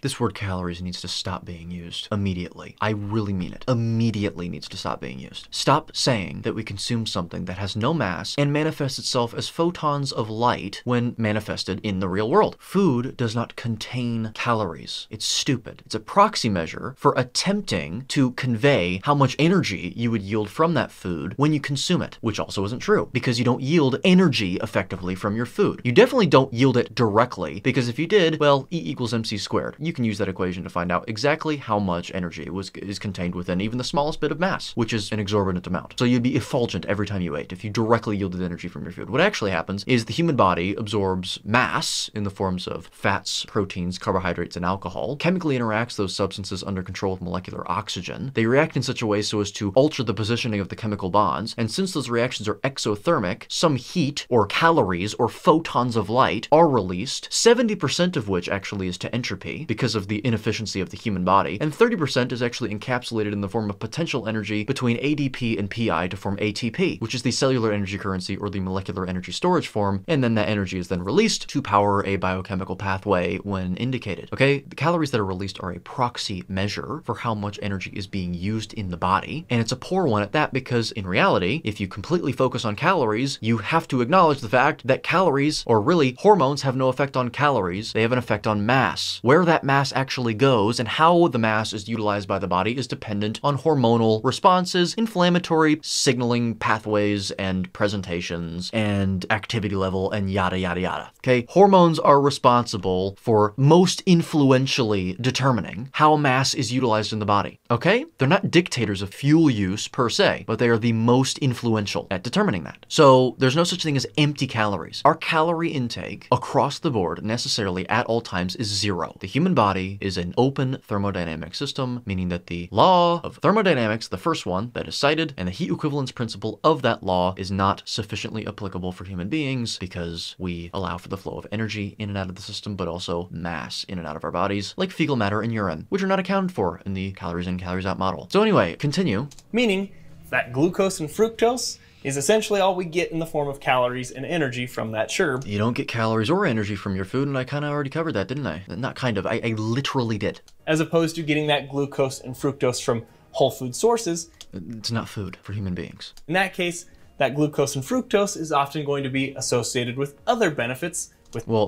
This word calories needs to stop being used immediately. I really mean it. Immediately needs to stop being used. Stop saying that we consume something that has no mass and manifests itself as photons of light when manifested in the real world. Food does not contain calories. It's stupid. It's a proxy measure for attempting to convey how much energy you would yield from that food when you consume it, which also isn't true because you don't yield energy effectively from your food. You definitely don't yield it directly because if you did, well, E equals MC squared. You can use that equation to find out exactly how much energy is contained within even the smallest bit of mass, which is an exorbitant amount. So you'd be effulgent every time you ate if you directly yielded energy from your food. What actually happens is the human body absorbs mass in the forms of fats, proteins, carbohydrates, and alcohol, chemically interacts those substances under control of molecular oxygen. They react in such a way so as to alter the positioning of the chemical bonds, and since those reactions are exothermic, some heat or calories or photons of light are released, 70% of which actually is to entropy, because of the inefficiency of the human body, and 30% is actually encapsulated in the form of potential energy between ADP and PI to form ATP, which is the cellular energy currency or the molecular energy storage form, and then that energy is then released to power a biochemical pathway when indicated. Okay, the calories that are released are a proxy measure for how much energy is being used in the body, and it's a poor one at that because in reality, if you completely focus on calories, you have to acknowledge the fact that calories, or really hormones, have no effect on calories, they have an effect on mass. Where that mass actually goes and how the mass is utilized by the body is dependent on hormonal responses, inflammatory signaling pathways and presentations, and activity level, and yada, yada, yada. Okay? Hormones are responsible for most influentially determining how mass is utilized in the body. Okay? They're not dictators of fuel use per se, but they are the most influential at determining that. So there's no such thing as empty calories. Our calorie intake across the board necessarily at all times is zero. The human body is an open thermodynamic system, meaning that the law of thermodynamics, the first one that is cited, and the heat equivalence principle of that law is not sufficiently applicable for human beings because we allow for the flow of energy in and out of the system, but also mass in and out of our bodies, like fecal matter and urine, which are not accounted for in the calories in, calories out model. So anyway, continue. Meaning that glucose and fructose is essentially all we get in the form of calories and energy from that sugar. You don't get calories or energy from your food, and I kind of already covered that, didn't I? Not kind of, I literally did. As opposed to getting that glucose and fructose from whole food sources. It's not food for human beings. In that case, that glucose and fructose is often going to be associated with other benefits. Well,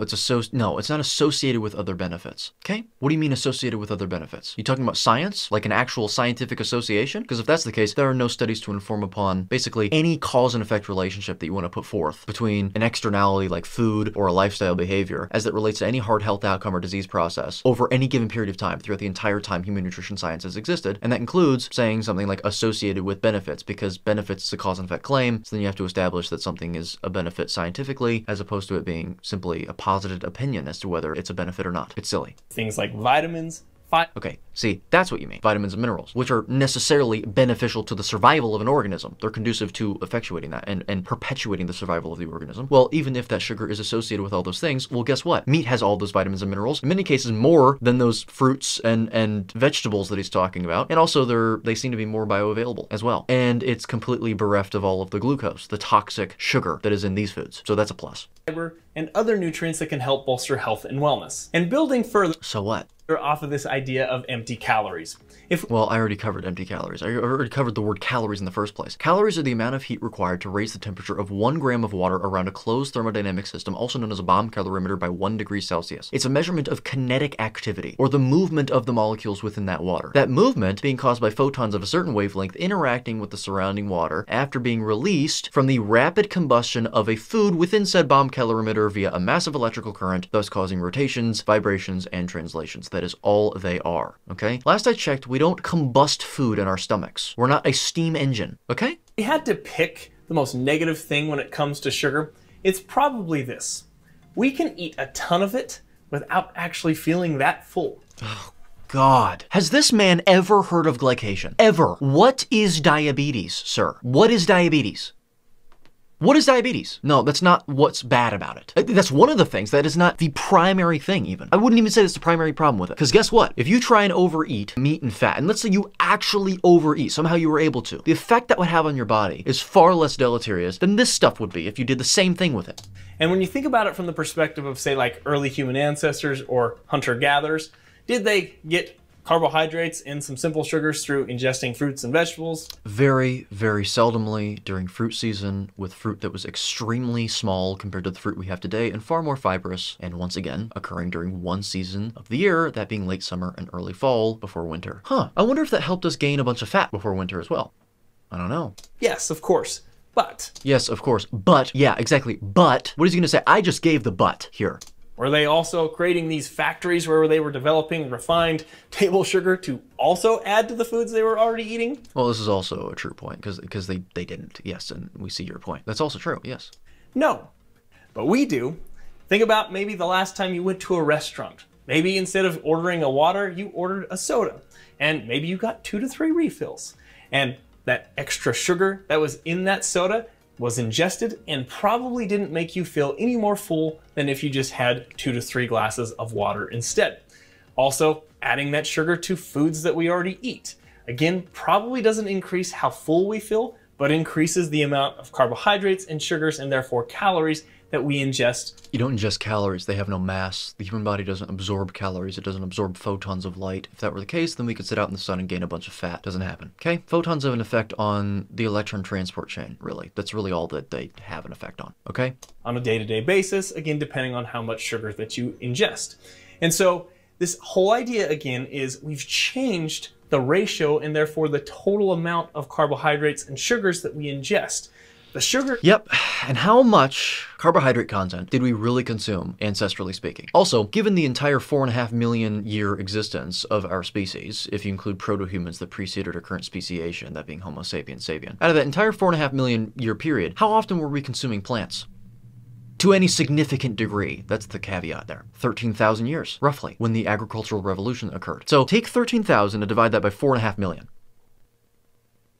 no, it's not associated with other benefits. Okay? What do you mean associated with other benefits? You talking about science? Like an actual scientific association? Because if that's the case, there are no studies to inform upon basically any cause and effect relationship that you want to put forth between an externality like food or a lifestyle behavior as it relates to any heart health outcome or disease process over any given period of time throughout the entire time human nutrition science has existed. And that includes saying something like associated with benefits, because benefits is a cause and effect claim. So then you have to establish that something is a benefit scientifically as opposed to it being simply a posited opinion as to whether it's a benefit or not. It's silly. Things like vitamins, okay, see, that's what you mean. Vitamins and minerals, which are necessarily beneficial to the survival of an organism. They're conducive to effectuating that and perpetuating the survival of the organism. Well, even if that sugar is associated with all those things, well, guess what? Meat has all those vitamins and minerals, in many cases more than those fruits and vegetables that he's talking about. And also, they seem to be more bioavailable as well. And it's completely bereft of all of the glucose, the toxic sugar that is in these foods. So that's a plus. Fiber and other nutrients that can help bolster health and wellness. And building further... So what? Off of this idea of empty empty calories. Well, I already covered empty calories. I already covered the word calories in the first place. Calories are the amount of heat required to raise the temperature of 1 gram of water around a closed thermodynamic system, also known as a bomb calorimeter, by 1°C. It's a measurement of kinetic activity, or the movement of the molecules within that water. That movement being caused by photons of a certain wavelength interacting with the surrounding water after being released from the rapid combustion of a food within said bomb calorimeter via a massive electrical current, thus causing rotations, vibrations, and translations. That is all they are, okay? Last I checked, we don't combust food in our stomachs. We're not a steam engine, okay? We had to pick the most negative thing when it comes to sugar. It's probably this. We can eat a ton of it without actually feeling that full. Oh, God. Has this man ever heard of glycation? Ever. What is diabetes, sir? What is diabetes? What is diabetes? No, that's not what's bad about it. That's one of the things. That is not the primary thing, even. I wouldn't even say that's the primary problem with it. Because guess what? If you try and overeat meat and fat, and let's say you actually overeat, somehow you were able to, the effect that would have on your body is far less deleterious than this stuff would be if you did the same thing with it. And when you think about it from the perspective of, say, like early human ancestors or hunter-gatherers, did they get carbohydrates and some simple sugars through ingesting fruits and vegetables? Very, very seldomly during fruit season, with fruit that was extremely small compared to the fruit we have today and far more fibrous, and once again occurring during one season of the year, that being late summer and early fall before winter. Huh, I wonder if that helped us gain a bunch of fat before winter as well. I don't know. Yes, of course. But. Yes, of course. But. Yeah, exactly. But. What is he gonna say? I just gave the but here. Were they also creating these factories where they were developing refined table sugar to also add to the foods they were already eating? Well, this is also a true point, because they didn't, yes, and we see your point. That's also true, yes. No, but we do. Think about maybe the last time you went to a restaurant. Maybe instead of ordering a water, you ordered a soda, and maybe you got 2 to 3 refills. And that extra sugar that was in that soda was ingested and probably didn't make you feel any more full than if you just had 2 to 3 glasses of water instead. Also, adding that sugar to foods that we already eat, again, probably doesn't increase how full we feel, but increases the amount of carbohydrates and sugars and therefore calories that we ingest. You don't ingest calories, they have no mass. The human body doesn't absorb calories, it doesn't absorb photons of light. If that were the case, then we could sit out in the sun and gain a bunch of fat. Doesn't happen, okay? Photons have an effect on the electron transport chain, really. That's really all that they have an effect on, okay? On a day-to-day basis, again, depending on how much sugar that you ingest. And so this whole idea, again, is we've changed the ratio and therefore the total amount of carbohydrates and sugars that we ingest. The sugar. Yep. And how much carbohydrate content did we really consume, ancestrally speaking? Also, given the entire 4.5 million year existence of our species, if you include proto-humans that preceded our current speciation, that being Homo sapiens sapien, out of that entire 4.5 million year period, how often were we consuming plants? To any significant degree. That's the caveat there. 13,000 years, roughly, when the agricultural revolution occurred. So take 13,000 and divide that by 4.5 million.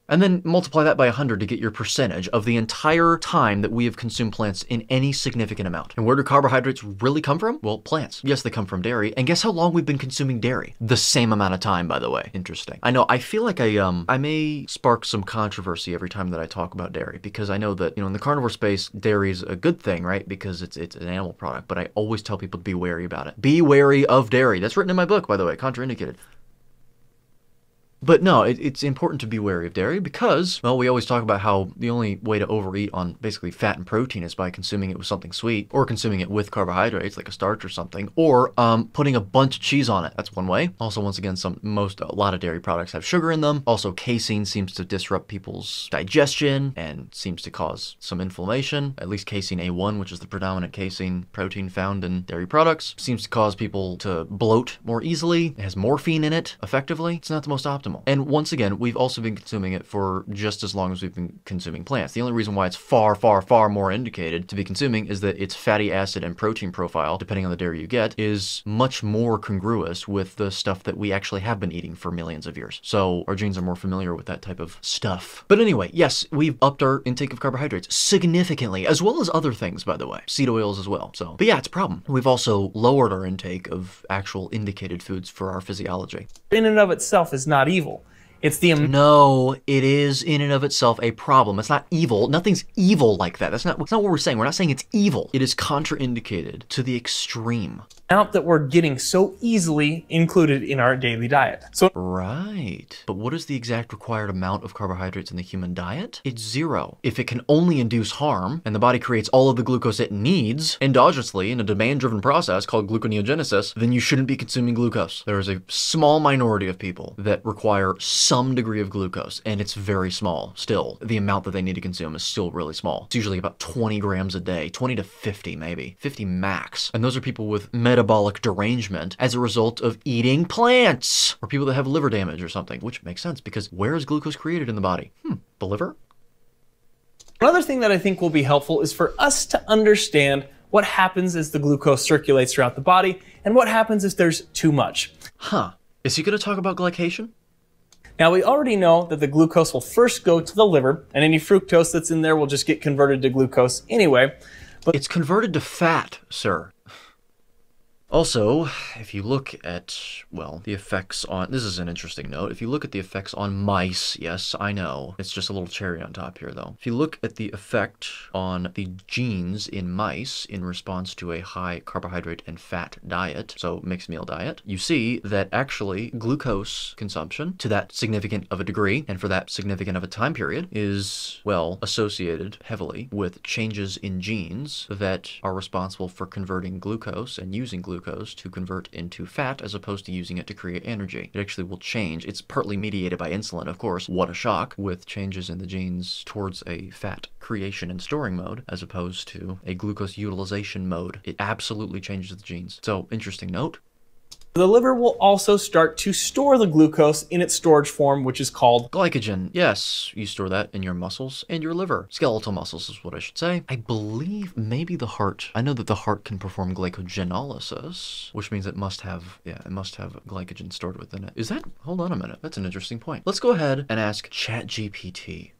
And then multiply that by 100 to get your percentage of the entire time that we have consumed plants in any significant amount. And where do carbohydrates really come from? Well, plants. Yes, they come from dairy. And guess how long we've been consuming dairy? The same amount of time, by the way. Interesting. I know, I feel like I may spark some controversy every time that I talk about dairy, because I know that, you know, in the carnivore space, dairy is a good thing, right? Because it's an animal product, but I always tell people to be wary about it. Be wary of dairy. That's written in my book, by the way, Contrainidicated. But no, it's important to be wary of dairy because, well, we always talk about how the only way to overeat on basically fat and protein is by consuming it with something sweet, or consuming it with carbohydrates like a starch or something, or putting a bunch of cheese on it. That's one way. Also, once again, a lot of dairy products have sugar in them. Also, casein seems to disrupt people's digestion and seems to cause some inflammation. At least casein A1, which is the predominant casein protein found in dairy products, seems to cause people to bloat more easily. It has morphine in it, effectively. It's not the most optimal. And once again, we've also been consuming it for just as long as we've been consuming plants. The only reason why it's far, far, far more indicated to be consuming is that its fatty acid and protein profile, depending on the dairy you get, is much more congruous with the stuff that we actually have been eating for millions of years. So our genes are more familiar with that type of stuff. But anyway, yes, we've upped our intake of carbohydrates significantly, as well as other things, by the way, seed oils as well. So, but yeah, it's a problem. We've also lowered our intake of actual indicated foods for our physiology. In and of itself is not evil. It's the... No, it is in and of itself a problem. It's not evil. Nothing's evil like that. That's not what we're saying. We're not saying it's evil. It is contraindicated to the extreme. Amount that we're getting so easily included in our daily diet. So right. But what is the exact required amount of carbohydrates in the human diet? It's zero. If it can only induce harm, and the body creates all of the glucose it needs endogenously in a demand-driven process called gluconeogenesis, then you shouldn't be consuming glucose. There is a small minority of people that require some degree of glucose, and it's very small still. The amount that they need to consume is still really small. It's usually about 20 grams a day, 20 to 50 maybe, 50 max. And those are people with metabolic derangement as a result of eating plants, or people that have liver damage or something, which makes sense because where is glucose created in the body? The liver? Another thing that I think will be helpful is for us to understand what happens as the glucose circulates throughout the body and what happens if there's too much. Is he going to talk about glycation? Now, we already know that the glucose will first go to the liver, and any fructose that's in there will just get converted to glucose anyway. But it's converted to fat, sir. Also, if you look at, well, the effects on, this is an interesting note, if you look at the effects on mice, yes, I know, it's just a little cherry on top here though. If you look at the effect on the genes in mice in response to a high carbohydrate and fat diet, so mixed meal diet, you see that actually glucose consumption to that significant of a degree and for that significant of a time period is, well, associated heavily with changes in genes that are responsible for converting glucose and using glucose to convert into fat as opposed to using it to create energy. It actually will change. It's partly mediated by insulin, of course, what a shock, with changes in the genes towards a fat creation and storing mode as opposed to a glucose utilization mode. It absolutely changes the genes. So, interesting note. The liver will also start to store the glucose in its storage form, which is called glycogen. Yes, you store that in your muscles and your liver. Skeletal muscles is what I should say. I believe maybe the heart. I know that the heart can perform glycogenolysis, which means it must have, glycogen stored within it. Is that, hold on a minute, that's an interesting point. Let's go ahead and ask ChatGPT.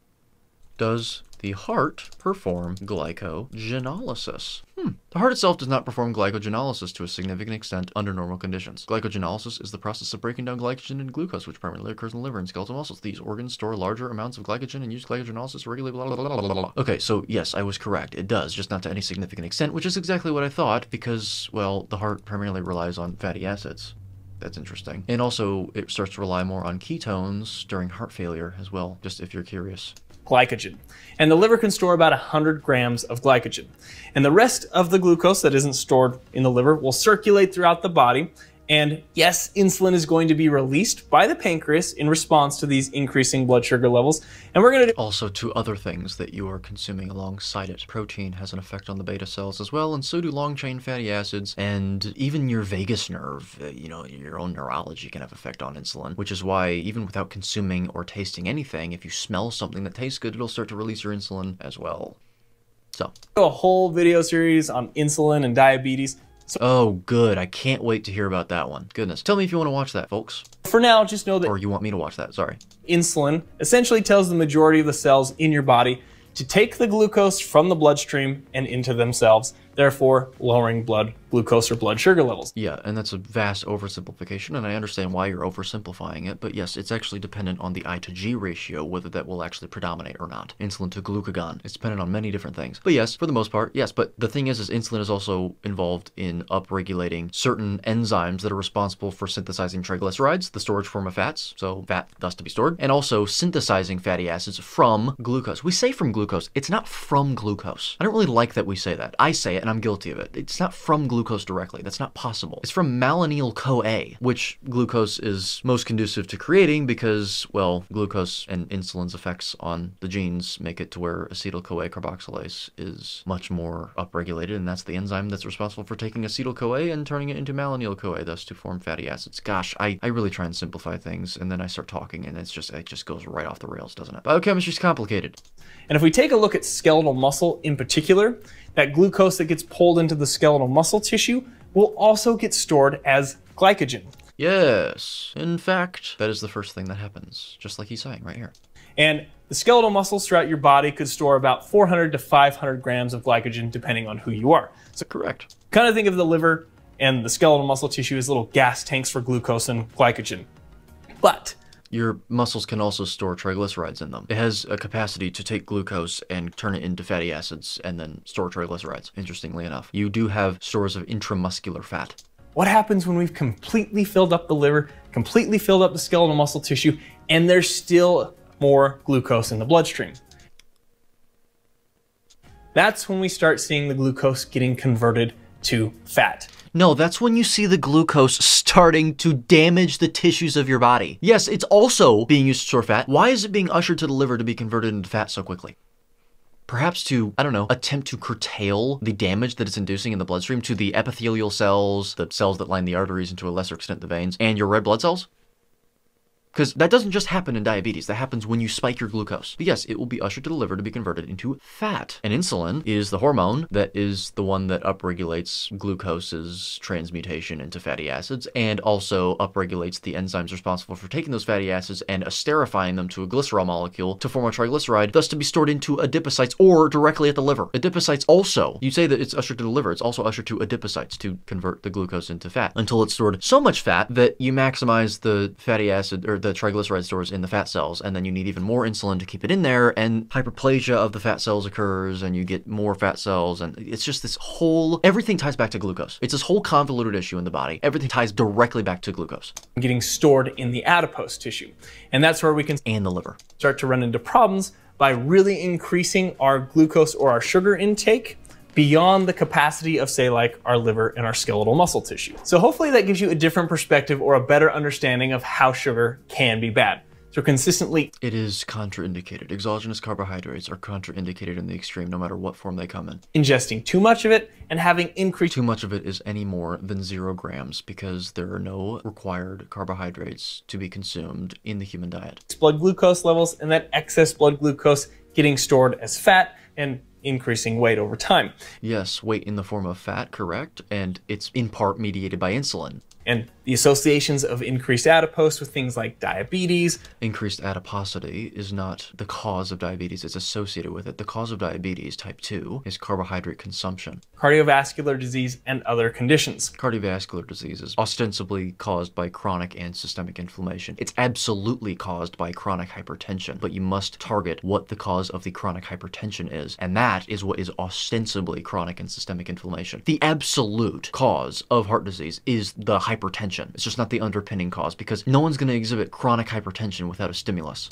Does the heart perform glycogenolysis? The heart itself does not perform glycogenolysis to a significant extent under normal conditions. Glycogenolysis is the process of breaking down glycogen and glucose, which primarily occurs in the liver and skeletal muscles. These organs store larger amounts of glycogen and use glycogenolysis to regulate blah, blah, blah. Okay, so yes, I was correct. It does, just not to any significant extent, which is exactly what I thought because, well, the heart primarily relies on fatty acids. That's interesting. And also, it starts to rely more on ketones during heart failure as well, just if you're curious. Glycogen. And the liver can store about 100 grams of glycogen. And the rest of the glucose that isn't stored in the liver will circulate throughout the body. And yes, insulin is going to be released by the pancreas in response to these increasing blood sugar levels. And we're going to also to other things that you are consuming alongside it. Protein has an effect on the beta cells as well, and so do long-chain fatty acids, and even your vagus nerve, you know, your own neurology can have effect on insulin, which is why even without consuming or tasting anything, if you smell something that tastes good, it'll start to release your insulin as well. So a whole video series on insulin and diabetes. Oh, good. I can't wait to hear about that one. Goodness. Tell me if you want to watch that, folks. For now, just know that... Or you want me to watch that, sorry. Insulin essentially tells the majority of the cells in your body to take the glucose from the bloodstream and into themselves, therefore lowering blood glucose or blood sugar levels. Yeah, and that's a vast oversimplification, and I understand why you're oversimplifying it, but yes, it's actually dependent on the I to G ratio, whether that will actually predominate or not. Insulin to glucagon. It's dependent on many different things. But yes, for the most part, yes, but the thing is insulin is also involved in upregulating certain enzymes that are responsible for synthesizing triglycerides, the storage form of fats, so fat thus to be stored, and also synthesizing fatty acids from glucose. We say from glucose, it's not from glucose. I don't really like that we say that. I say it, and I'm guilty of it. It's not from glucose directly. That's not possible. It's from malonyl-CoA, which glucose is most conducive to creating because, well, glucose and insulin's effects on the genes make it to where acetyl-CoA carboxylase is much more upregulated, and that's the enzyme that's responsible for taking acetyl-CoA and turning it into malonyl-CoA, thus to form fatty acids. Gosh, I really try and simplify things, and then I start talking, and it just goes right off the rails, doesn't it? Biochemistry's complicated. And if we take a look at skeletal muscle in particular, that glucose that gets pulled into the skeletal muscle tissue will also get stored as glycogen. Yes, in fact, that is the first thing that happens, just like he's saying right here. And the skeletal muscles throughout your body could store about 400 to 500 grams of glycogen, depending on who you are. So correct. Kind of think of the liver and the skeletal muscle tissue as little gas tanks for glucose and glycogen. But Your muscles can also store triglycerides in them. It has a capacity to take glucose and turn it into fatty acids and then store triglycerides, interestingly enough. You do have stores of intramuscular fat. What happens when we've completely filled up the liver, completely filled up the skeletal muscle tissue, and there's still more glucose in the bloodstream? That's when we start seeing the glucose getting converted to fat. No, that's when you see the glucose starting to damage the tissues of your body. Yes, it's also being used to store fat. Why is it being ushered to the liver to be converted into fat so quickly? Perhaps to, I don't know, attempt to curtail the damage that it's inducing in the bloodstream to the epithelial cells, the cells that line the arteries and to a lesser extent the veins, and your red blood cells? Because that doesn't just happen in diabetes, that happens when you spike your glucose. But yes, it will be ushered to the liver to be converted into fat. And insulin is the hormone that is the one that upregulates glucose's transmutation into fatty acids and also upregulates the enzymes responsible for taking those fatty acids and esterifying them to a glycerol molecule to form a triglyceride, thus to be stored into adipocytes or directly at the liver. Adipocytes also, you say that it's ushered to the liver, it's also ushered to adipocytes to convert the glucose into fat until it's stored so much fat that you maximize the fatty acid, or the triglyceride stores in the fat cells, and then you need even more insulin to keep it in there, and hyperplasia of the fat cells occurs, and you get more fat cells, and it's just this whole, everything ties back to glucose. It's this whole convoluted issue in the body. Everything ties directly back to glucose. Getting stored in the adipose tissue. And that's where we can, and the liver, start to run into problems by really increasing our glucose or our sugar intake beyond the capacity of, say, like our liver and our skeletal muscle tissue. So hopefully that gives you a different perspective or a better understanding of how sugar can be bad. So consistently, it is contraindicated. Exogenous carbohydrates are contraindicated in the extreme, no matter what form they come in. Ingesting too much of it and having increased. Too much of it is any more than 0 grams because there are no required carbohydrates to be consumed in the human diet. Blood glucose levels and that excess blood glucose getting stored as fat and increasing weight over time. Yes, weight in the form of fat, correct, and it's in part mediated by insulin. And the associations of increased adipose with things like diabetes. Increased adiposity is not the cause of diabetes, it's associated with it. The cause of diabetes, type 2, is carbohydrate consumption. Cardiovascular disease and other conditions. Cardiovascular disease is ostensibly caused by chronic and systemic inflammation. It's absolutely caused by chronic hypertension, but you must target what the cause of the chronic hypertension is, and that is what is ostensibly chronic and systemic inflammation. The absolute cause of heart disease is the hypertension. It's just not the underpinning cause because no one's going to exhibit chronic hypertension without a stimulus.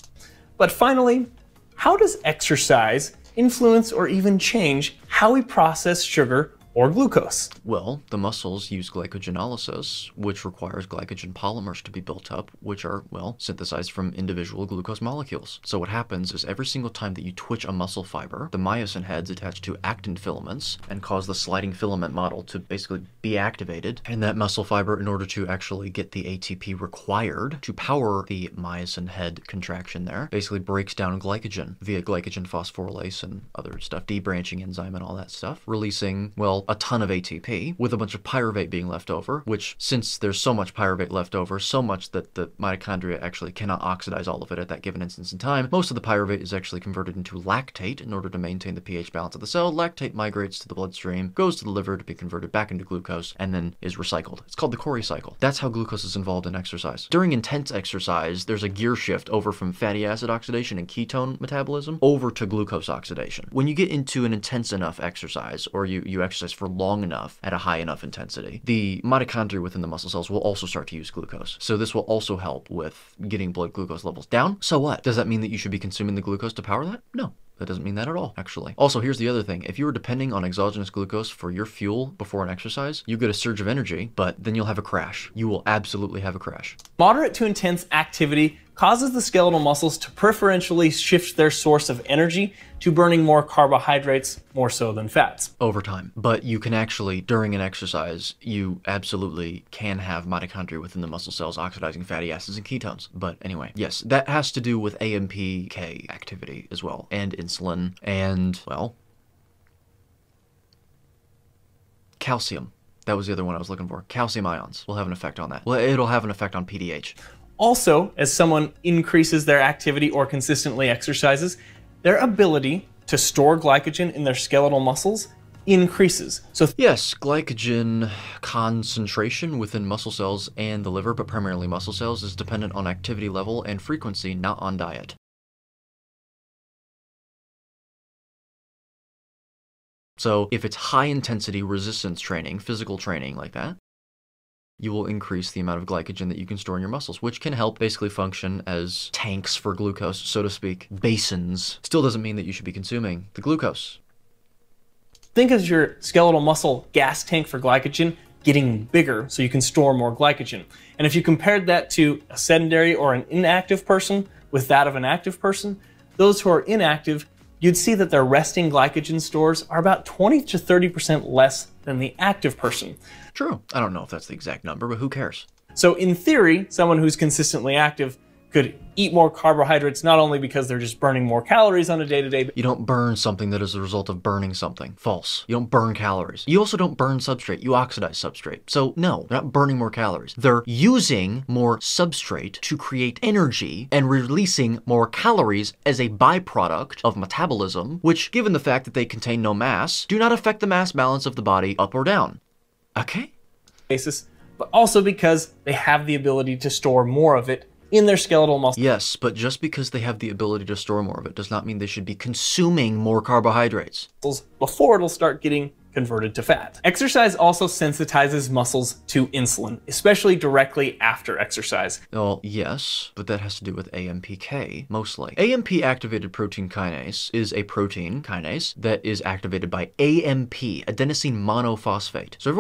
But finally, how does exercise influence or even change how we process sugar or glucose? Well, the muscles use glycogenolysis, which requires glycogen polymers to be built up, which are, well, synthesized from individual glucose molecules. So what happens is every single time that you twitch a muscle fiber, the myosin heads attach to actin filaments and cause the sliding filament model to basically be activated. And that muscle fiber, in order to actually get the ATP required to power the myosin head contraction there, basically breaks down glycogen via glycogen phosphorylase and other stuff, debranching enzyme and all that stuff, releasing, well, a ton of ATP with a bunch of pyruvate being left over, which, since there's so much pyruvate left over, so much that the mitochondria actually cannot oxidize all of it at that given instance in time, most of the pyruvate is actually converted into lactate in order to maintain the pH balance of the cell. Lactate migrates to the bloodstream, goes to the liver to be converted back into glucose, and then is recycled. It's called the Cori cycle. That's how glucose is involved in exercise. During intense exercise, there's a gear shift over from fatty acid oxidation and ketone metabolism over to glucose oxidation. When you get into an intense enough exercise, or you exercise for long enough at a high enough intensity, the mitochondria within the muscle cells will also start to use glucose. So this will also help with getting blood glucose levels down. So what? Does that mean that you should be consuming the glucose to power that? No. That doesn't mean that at all, actually. Also, here's the other thing. If you were depending on exogenous glucose for your fuel before an exercise, you get a surge of energy, but then you'll have a crash. You will absolutely have a crash. Moderate to intense activity causes the skeletal muscles to preferentially shift their source of energy to burning more carbohydrates, more so than fats. Over time. But you can actually, during an exercise, you absolutely can have mitochondria within the muscle cells oxidizing fatty acids and ketones. But anyway, yes, that has to do with AMPK activity as well, and insulin, and, well, calcium. That was the other one I was looking for. Calcium ions will have an effect on that. Well, it'll have an effect on PDH. Also, as someone increases their activity or consistently exercises, their ability to store glycogen in their skeletal muscles increases. So yes, glycogen concentration within muscle cells and the liver, but primarily muscle cells, is dependent on activity level and frequency, not on diet. So if it's high intensity resistance training, physical training like that, you will increase the amount of glycogen that you can store in your muscles, which can help basically function as tanks for glucose, so to speak, basins. Still doesn't mean that you should be consuming the glucose. Think of your skeletal muscle gas tank for glycogen getting bigger so you can store more glycogen. And if you compared that to a sedentary or an inactive person with that of an active person, those who are inactive, you'd see that their resting glycogen stores are about 20 to 30% less than the active person. True. I don't know if that's the exact number, but who cares? So in theory, someone who's consistently active could eat more carbohydrates, not only because they're just burning more calories on a day-to-day basis. You don't burn something that is a result of burning something. False. You don't burn calories. You also don't burn substrate. You oxidize substrate. So no, they're not burning more calories. They're using more substrate to create energy and releasing more calories as a byproduct of metabolism, which, given the fact that they contain no mass, do not affect the mass balance of the body up or down. Okay? Basis, but also because they have the ability to store more of it in their skeletal muscle. Yes, but just because they have the ability to store more of it does not mean they should be consuming more carbohydrates before it'll start getting converted to fat. Exercise also sensitizes muscles to insulin, especially directly after exercise. Well, yes, but that has to do with AMPK, mostly. AMP-activated protein kinase is a protein kinase that is activated by AMP, adenosine monophosphate. So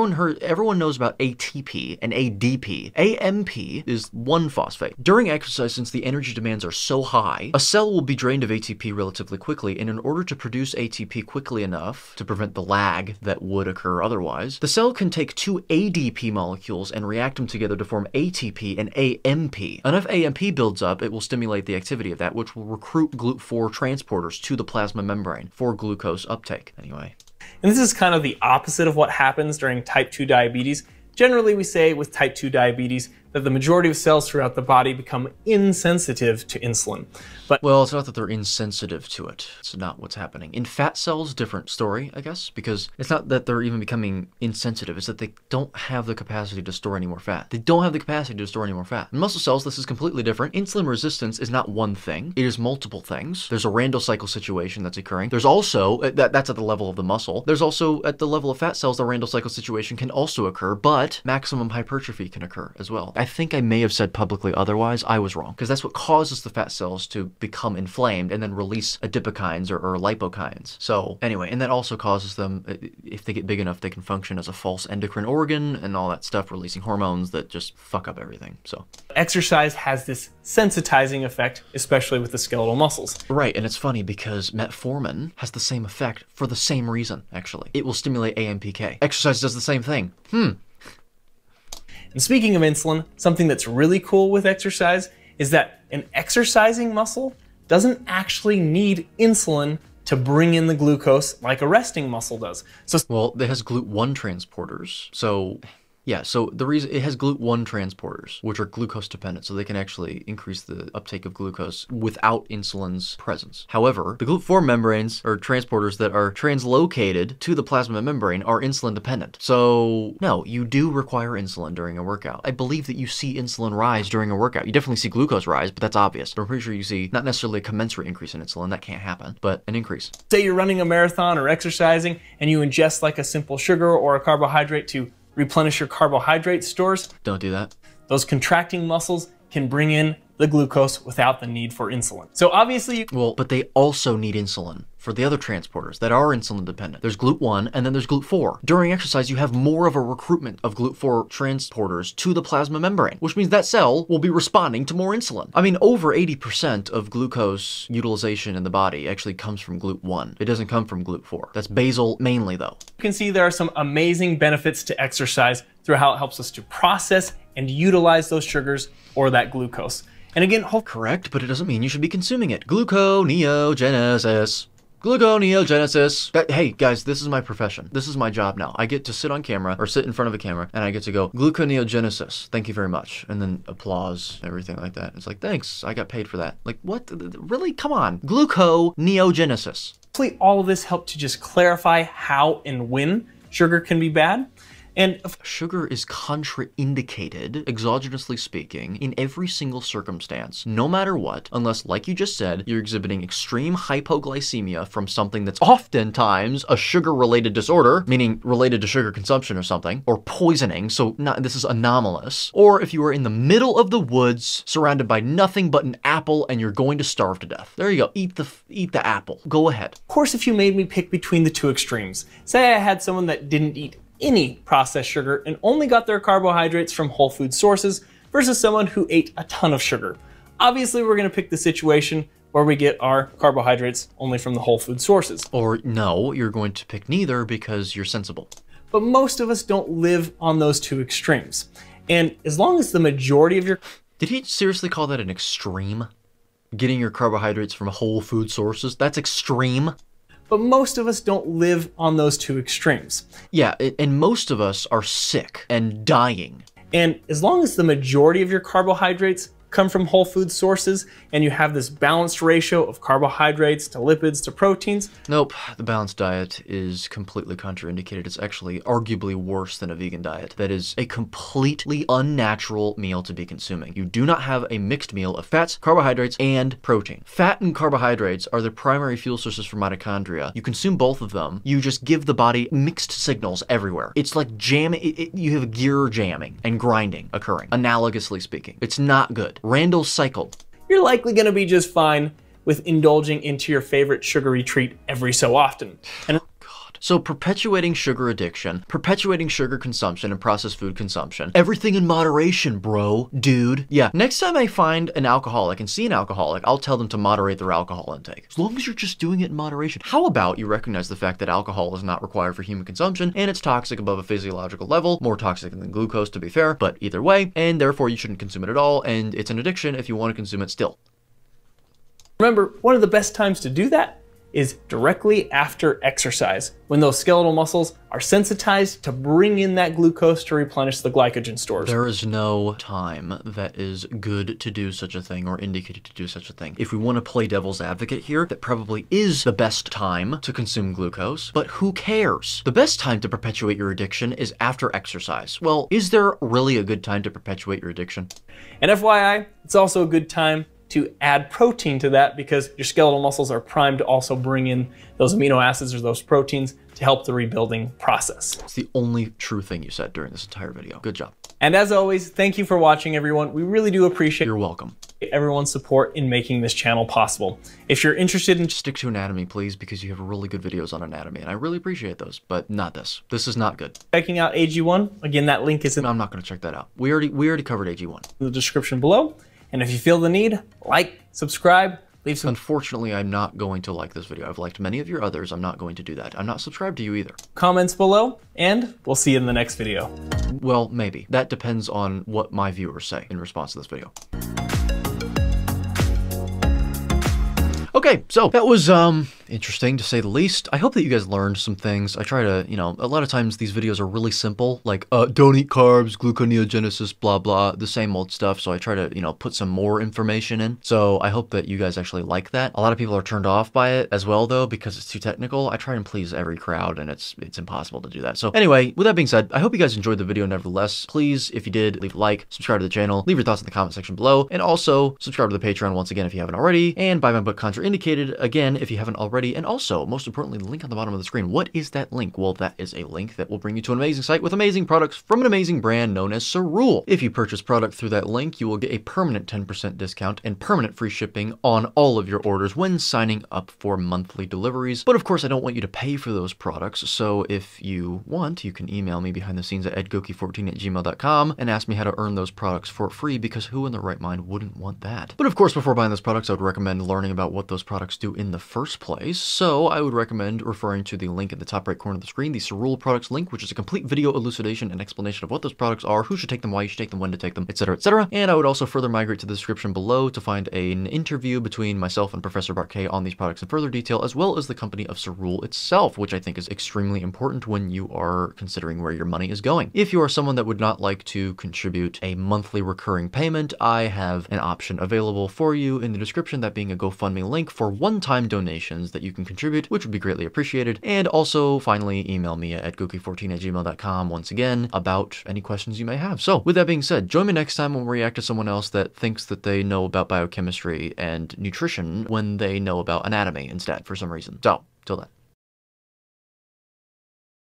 everyone knows about ATP and ADP. AMP is 1-phosphate. During exercise, since the energy demands are so high, a cell will be drained of ATP relatively quickly, and in order to produce ATP quickly enough to prevent the lag that would occur otherwise, the cell can take two ADP molecules and react them together to form ATP and AMP. Enough AMP builds up, it will stimulate the activity of that, which will recruit GLUT4 transporters to the plasma membrane for glucose uptake. Anyway. And this is kind of the opposite of what happens during type 2 diabetes. Generally, we say with type 2 diabetes that the majority of cells throughout the body become insensitive to insulin. But well, it's not that they're insensitive to it. It's not what's happening. In fat cells, different story, I guess, because it's not that they're even becoming insensitive. It's that they don't have the capacity to store any more fat. They don't have the capacity to store any more fat. In muscle cells, this is completely different. Insulin resistance is not one thing. It is multiple things. There's a Randle cycle situation that's occurring. There's also, that's at the level of the muscle. There's also, at the level of fat cells, the Randle cycle situation can also occur, but maximum hypertrophy can occur as well. I think I may have said publicly otherwise. I was wrong, because that's what causes the fat cells to become inflamed and then release adipokines or lipokines. So anyway, and that also causes them, if they get big enough, they can function as a false endocrine organ and all that stuff, releasing hormones that just fuck up everything. So exercise has this sensitizing effect, especially with the skeletal muscles. Right, and it's funny because metformin has the same effect for the same reason, actually. It will stimulate AMPK. Exercise does the same thing. And speaking of insulin, something that's really cool with exercise is that an exercising muscle doesn't actually need insulin to bring in the glucose like a resting muscle does. So, well, it has GLUT1 transporters. So yeah, so the reason it has GLUT1 transporters, which are glucose dependent, so they can actually increase the uptake of glucose without insulin's presence. However, the GLUT4 membranes or transporters that are translocated to the plasma membrane are insulin dependent. So no, you do require insulin during a workout. I believe that you see insulin rise during a workout. You definitely see glucose rise, but that's obvious. But I'm pretty sure you see not necessarily a commensurate increase in insulin, that can't happen, but an increase. Say you're running a marathon or exercising and you ingest like a simple sugar or a carbohydrate to replenish your carbohydrate stores. Don't do that. Those contracting muscles can bring in the glucose without the need for insulin. So obviously well, but they also need insulin for the other transporters that are insulin dependent. There's GLUT1 and then there's GLUT4. During exercise, you have more of a recruitment of GLUT4 transporters to the plasma membrane, which means that cell will be responding to more insulin. I mean, over 80% of glucose utilization in the body actually comes from GLUT1. It doesn't come from GLUT4. That's basal mainly though. You can see there are some amazing benefits to exercise through how it helps us to process and utilize those sugars or that glucose. And again, correct, but it doesn't mean you should be consuming it. Gluconeogenesis. Gluconeogenesis. Hey guys, this is my profession. This is my job now. I get to sit on camera or sit in front of a camera and I get to go, gluconeogenesis, thank you very much. And then applause, everything like that. It's like, thanks, I got paid for that. Like what, really, come on. Gluconeogenesis. Hopefully all of this helped to just clarify how and when sugar can be bad. And sugar is contraindicated, exogenously speaking, in every single circumstance, no matter what, unless, like you just said, you're exhibiting extreme hypoglycemia from something that's oftentimes a sugar-related disorder, meaning related to sugar consumption or something, or poisoning, so not, this is anomalous, or if you are in the middle of the woods, surrounded by nothing but an apple, and you're going to starve to death. There you go, eat the apple. Go ahead. Of course, if you made me pick between the two extremes, say I had someone that didn't eat any processed sugar and only got their carbohydrates from whole food sources versus someone who ate a ton of sugar. Obviously, we're going to pick the situation where we get our carbohydrates only from the whole food sources. Or no, you're going to pick neither because you're sensible. But most of us don't live on those two extremes. And as long as the majority of your... Did he seriously call that an extreme? Getting your carbohydrates from whole food sources? That's extreme? But most of us don't live on those two extremes. Yeah, and most of us are sick and dying. And as long as the majority of your carbohydrates come from whole food sources and you have this balanced ratio of carbohydrates to lipids to proteins. Nope, the balanced diet is completely contraindicated. It's actually arguably worse than a vegan diet. That is a completely unnatural meal to be consuming. You do not have a mixed meal of fats, carbohydrates, and protein. Fat and carbohydrates are the primary fuel sources for mitochondria. You consume both of them. You just give the body mixed signals everywhere. It's like jamming, you have gear jamming and grinding occurring, analogously speaking. It's not good. Randle cycle. You're likely going to be just fine with indulging into your favorite sugary treat every so often. And so perpetuating sugar addiction, perpetuating sugar consumption and processed food consumption, everything in moderation, bro, dude. Yeah, next time I find an alcoholic and see an alcoholic, I'll tell them to moderate their alcohol intake. As long as you're just doing it in moderation. How about you recognize the fact that alcohol is not required for human consumption and it's toxic above a physiological level, more toxic than glucose to be fair, but either way, and therefore you shouldn't consume it at all and it's an addiction if you want to consume it still. Remember, one of the best times to do that is directly after exercise, when those skeletal muscles are sensitized to bring in that glucose to replenish the glycogen stores. There is no time that is good to do such a thing or indicated to do such a thing. If we want to play devil's advocate here, that probably is the best time to consume glucose, but who cares? The best time to perpetuate your addiction is after exercise. Well, is there really a good time to perpetuate your addiction? And FYI, it's also a good time to add protein to that because your skeletal muscles are primed to also bring in those amino acids or those proteins to help the rebuilding process. It's the only true thing you said during this entire video. Good job. And as always, thank you for watching, everyone. We really do appreciate You're welcome. Everyone's support in making this channel possible. If you're interested in... Stick to anatomy, please, because you have really good videos on anatomy, and I really appreciate those, but not this. This is not good. Checking out AG1, again, that link is in... I'm not going to check that out. We already covered AG1. In the description below. And if you feel the need, like, subscribe, leave some... Unfortunately, I'm not going to like this video. I've liked many of your others. I'm not going to do that. I'm not subscribed to you either. Comments below, and we'll see you in the next video. Well, maybe. That depends on what my viewers say in response to this video. Okay, so that was interesting to say the least. I hope that you guys learned some things. I try to, you know, a lot of times these videos are really simple, like don't eat carbs, gluconeogenesis, blah, blah, the same old stuff. So I try to, you know, put some more information in. So I hope that you guys actually like that. A lot of people are turned off by it as well though, because it's too technical. I try and please every crowd and it's impossible to do that. So anyway, with that being said, I hope you guys enjoyed the video nevertheless. Please, if you did, leave a like, subscribe to the channel, leave your thoughts in the comment section below, and also subscribe to the Patreon once again if you haven't already, and buy my book Contrainidicated again if you haven't already. And also, most importantly, the link on the bottom of the screen. What is that link? Well, that is a link that will bring you to an amazing site with amazing products from an amazing brand known as Cerule. If you purchase product through that link, you will get a permanent 10% discount and permanent free shipping on all of your orders when signing up for monthly deliveries. But of course, I don't want you to pay for those products. So if you want, you can email me behind the scenes at edgoki14@gmail.com and ask me how to earn those products for free, because who in their right mind wouldn't want that? But of course, before buying those products, I would recommend learning about what those products do in the first place. So I would recommend referring to the link in the top right corner of the screen, the Cerule products link, which is a complete video elucidation and explanation of what those products are, who should take them, why you should take them, when to take them, etc., etc. And I would also further migrate to the description below to find an interview between myself and Professor Barkay on these products in further detail, as well as the company of Cerule itself, which I think is extremely important when you are considering where your money is going. If you are someone that would not like to contribute a monthly recurring payment, I have an option available for you in the description, that being a GoFundMe link for one-time donations that you can contribute, which would be greatly appreciated. And also, finally, email me at gookie14@gmail.com once again about any questions you may have. So with that being said, join me next time when we react to someone else that thinks that they know about biochemistry and nutrition when they know about anatomy instead for some reason. So till then.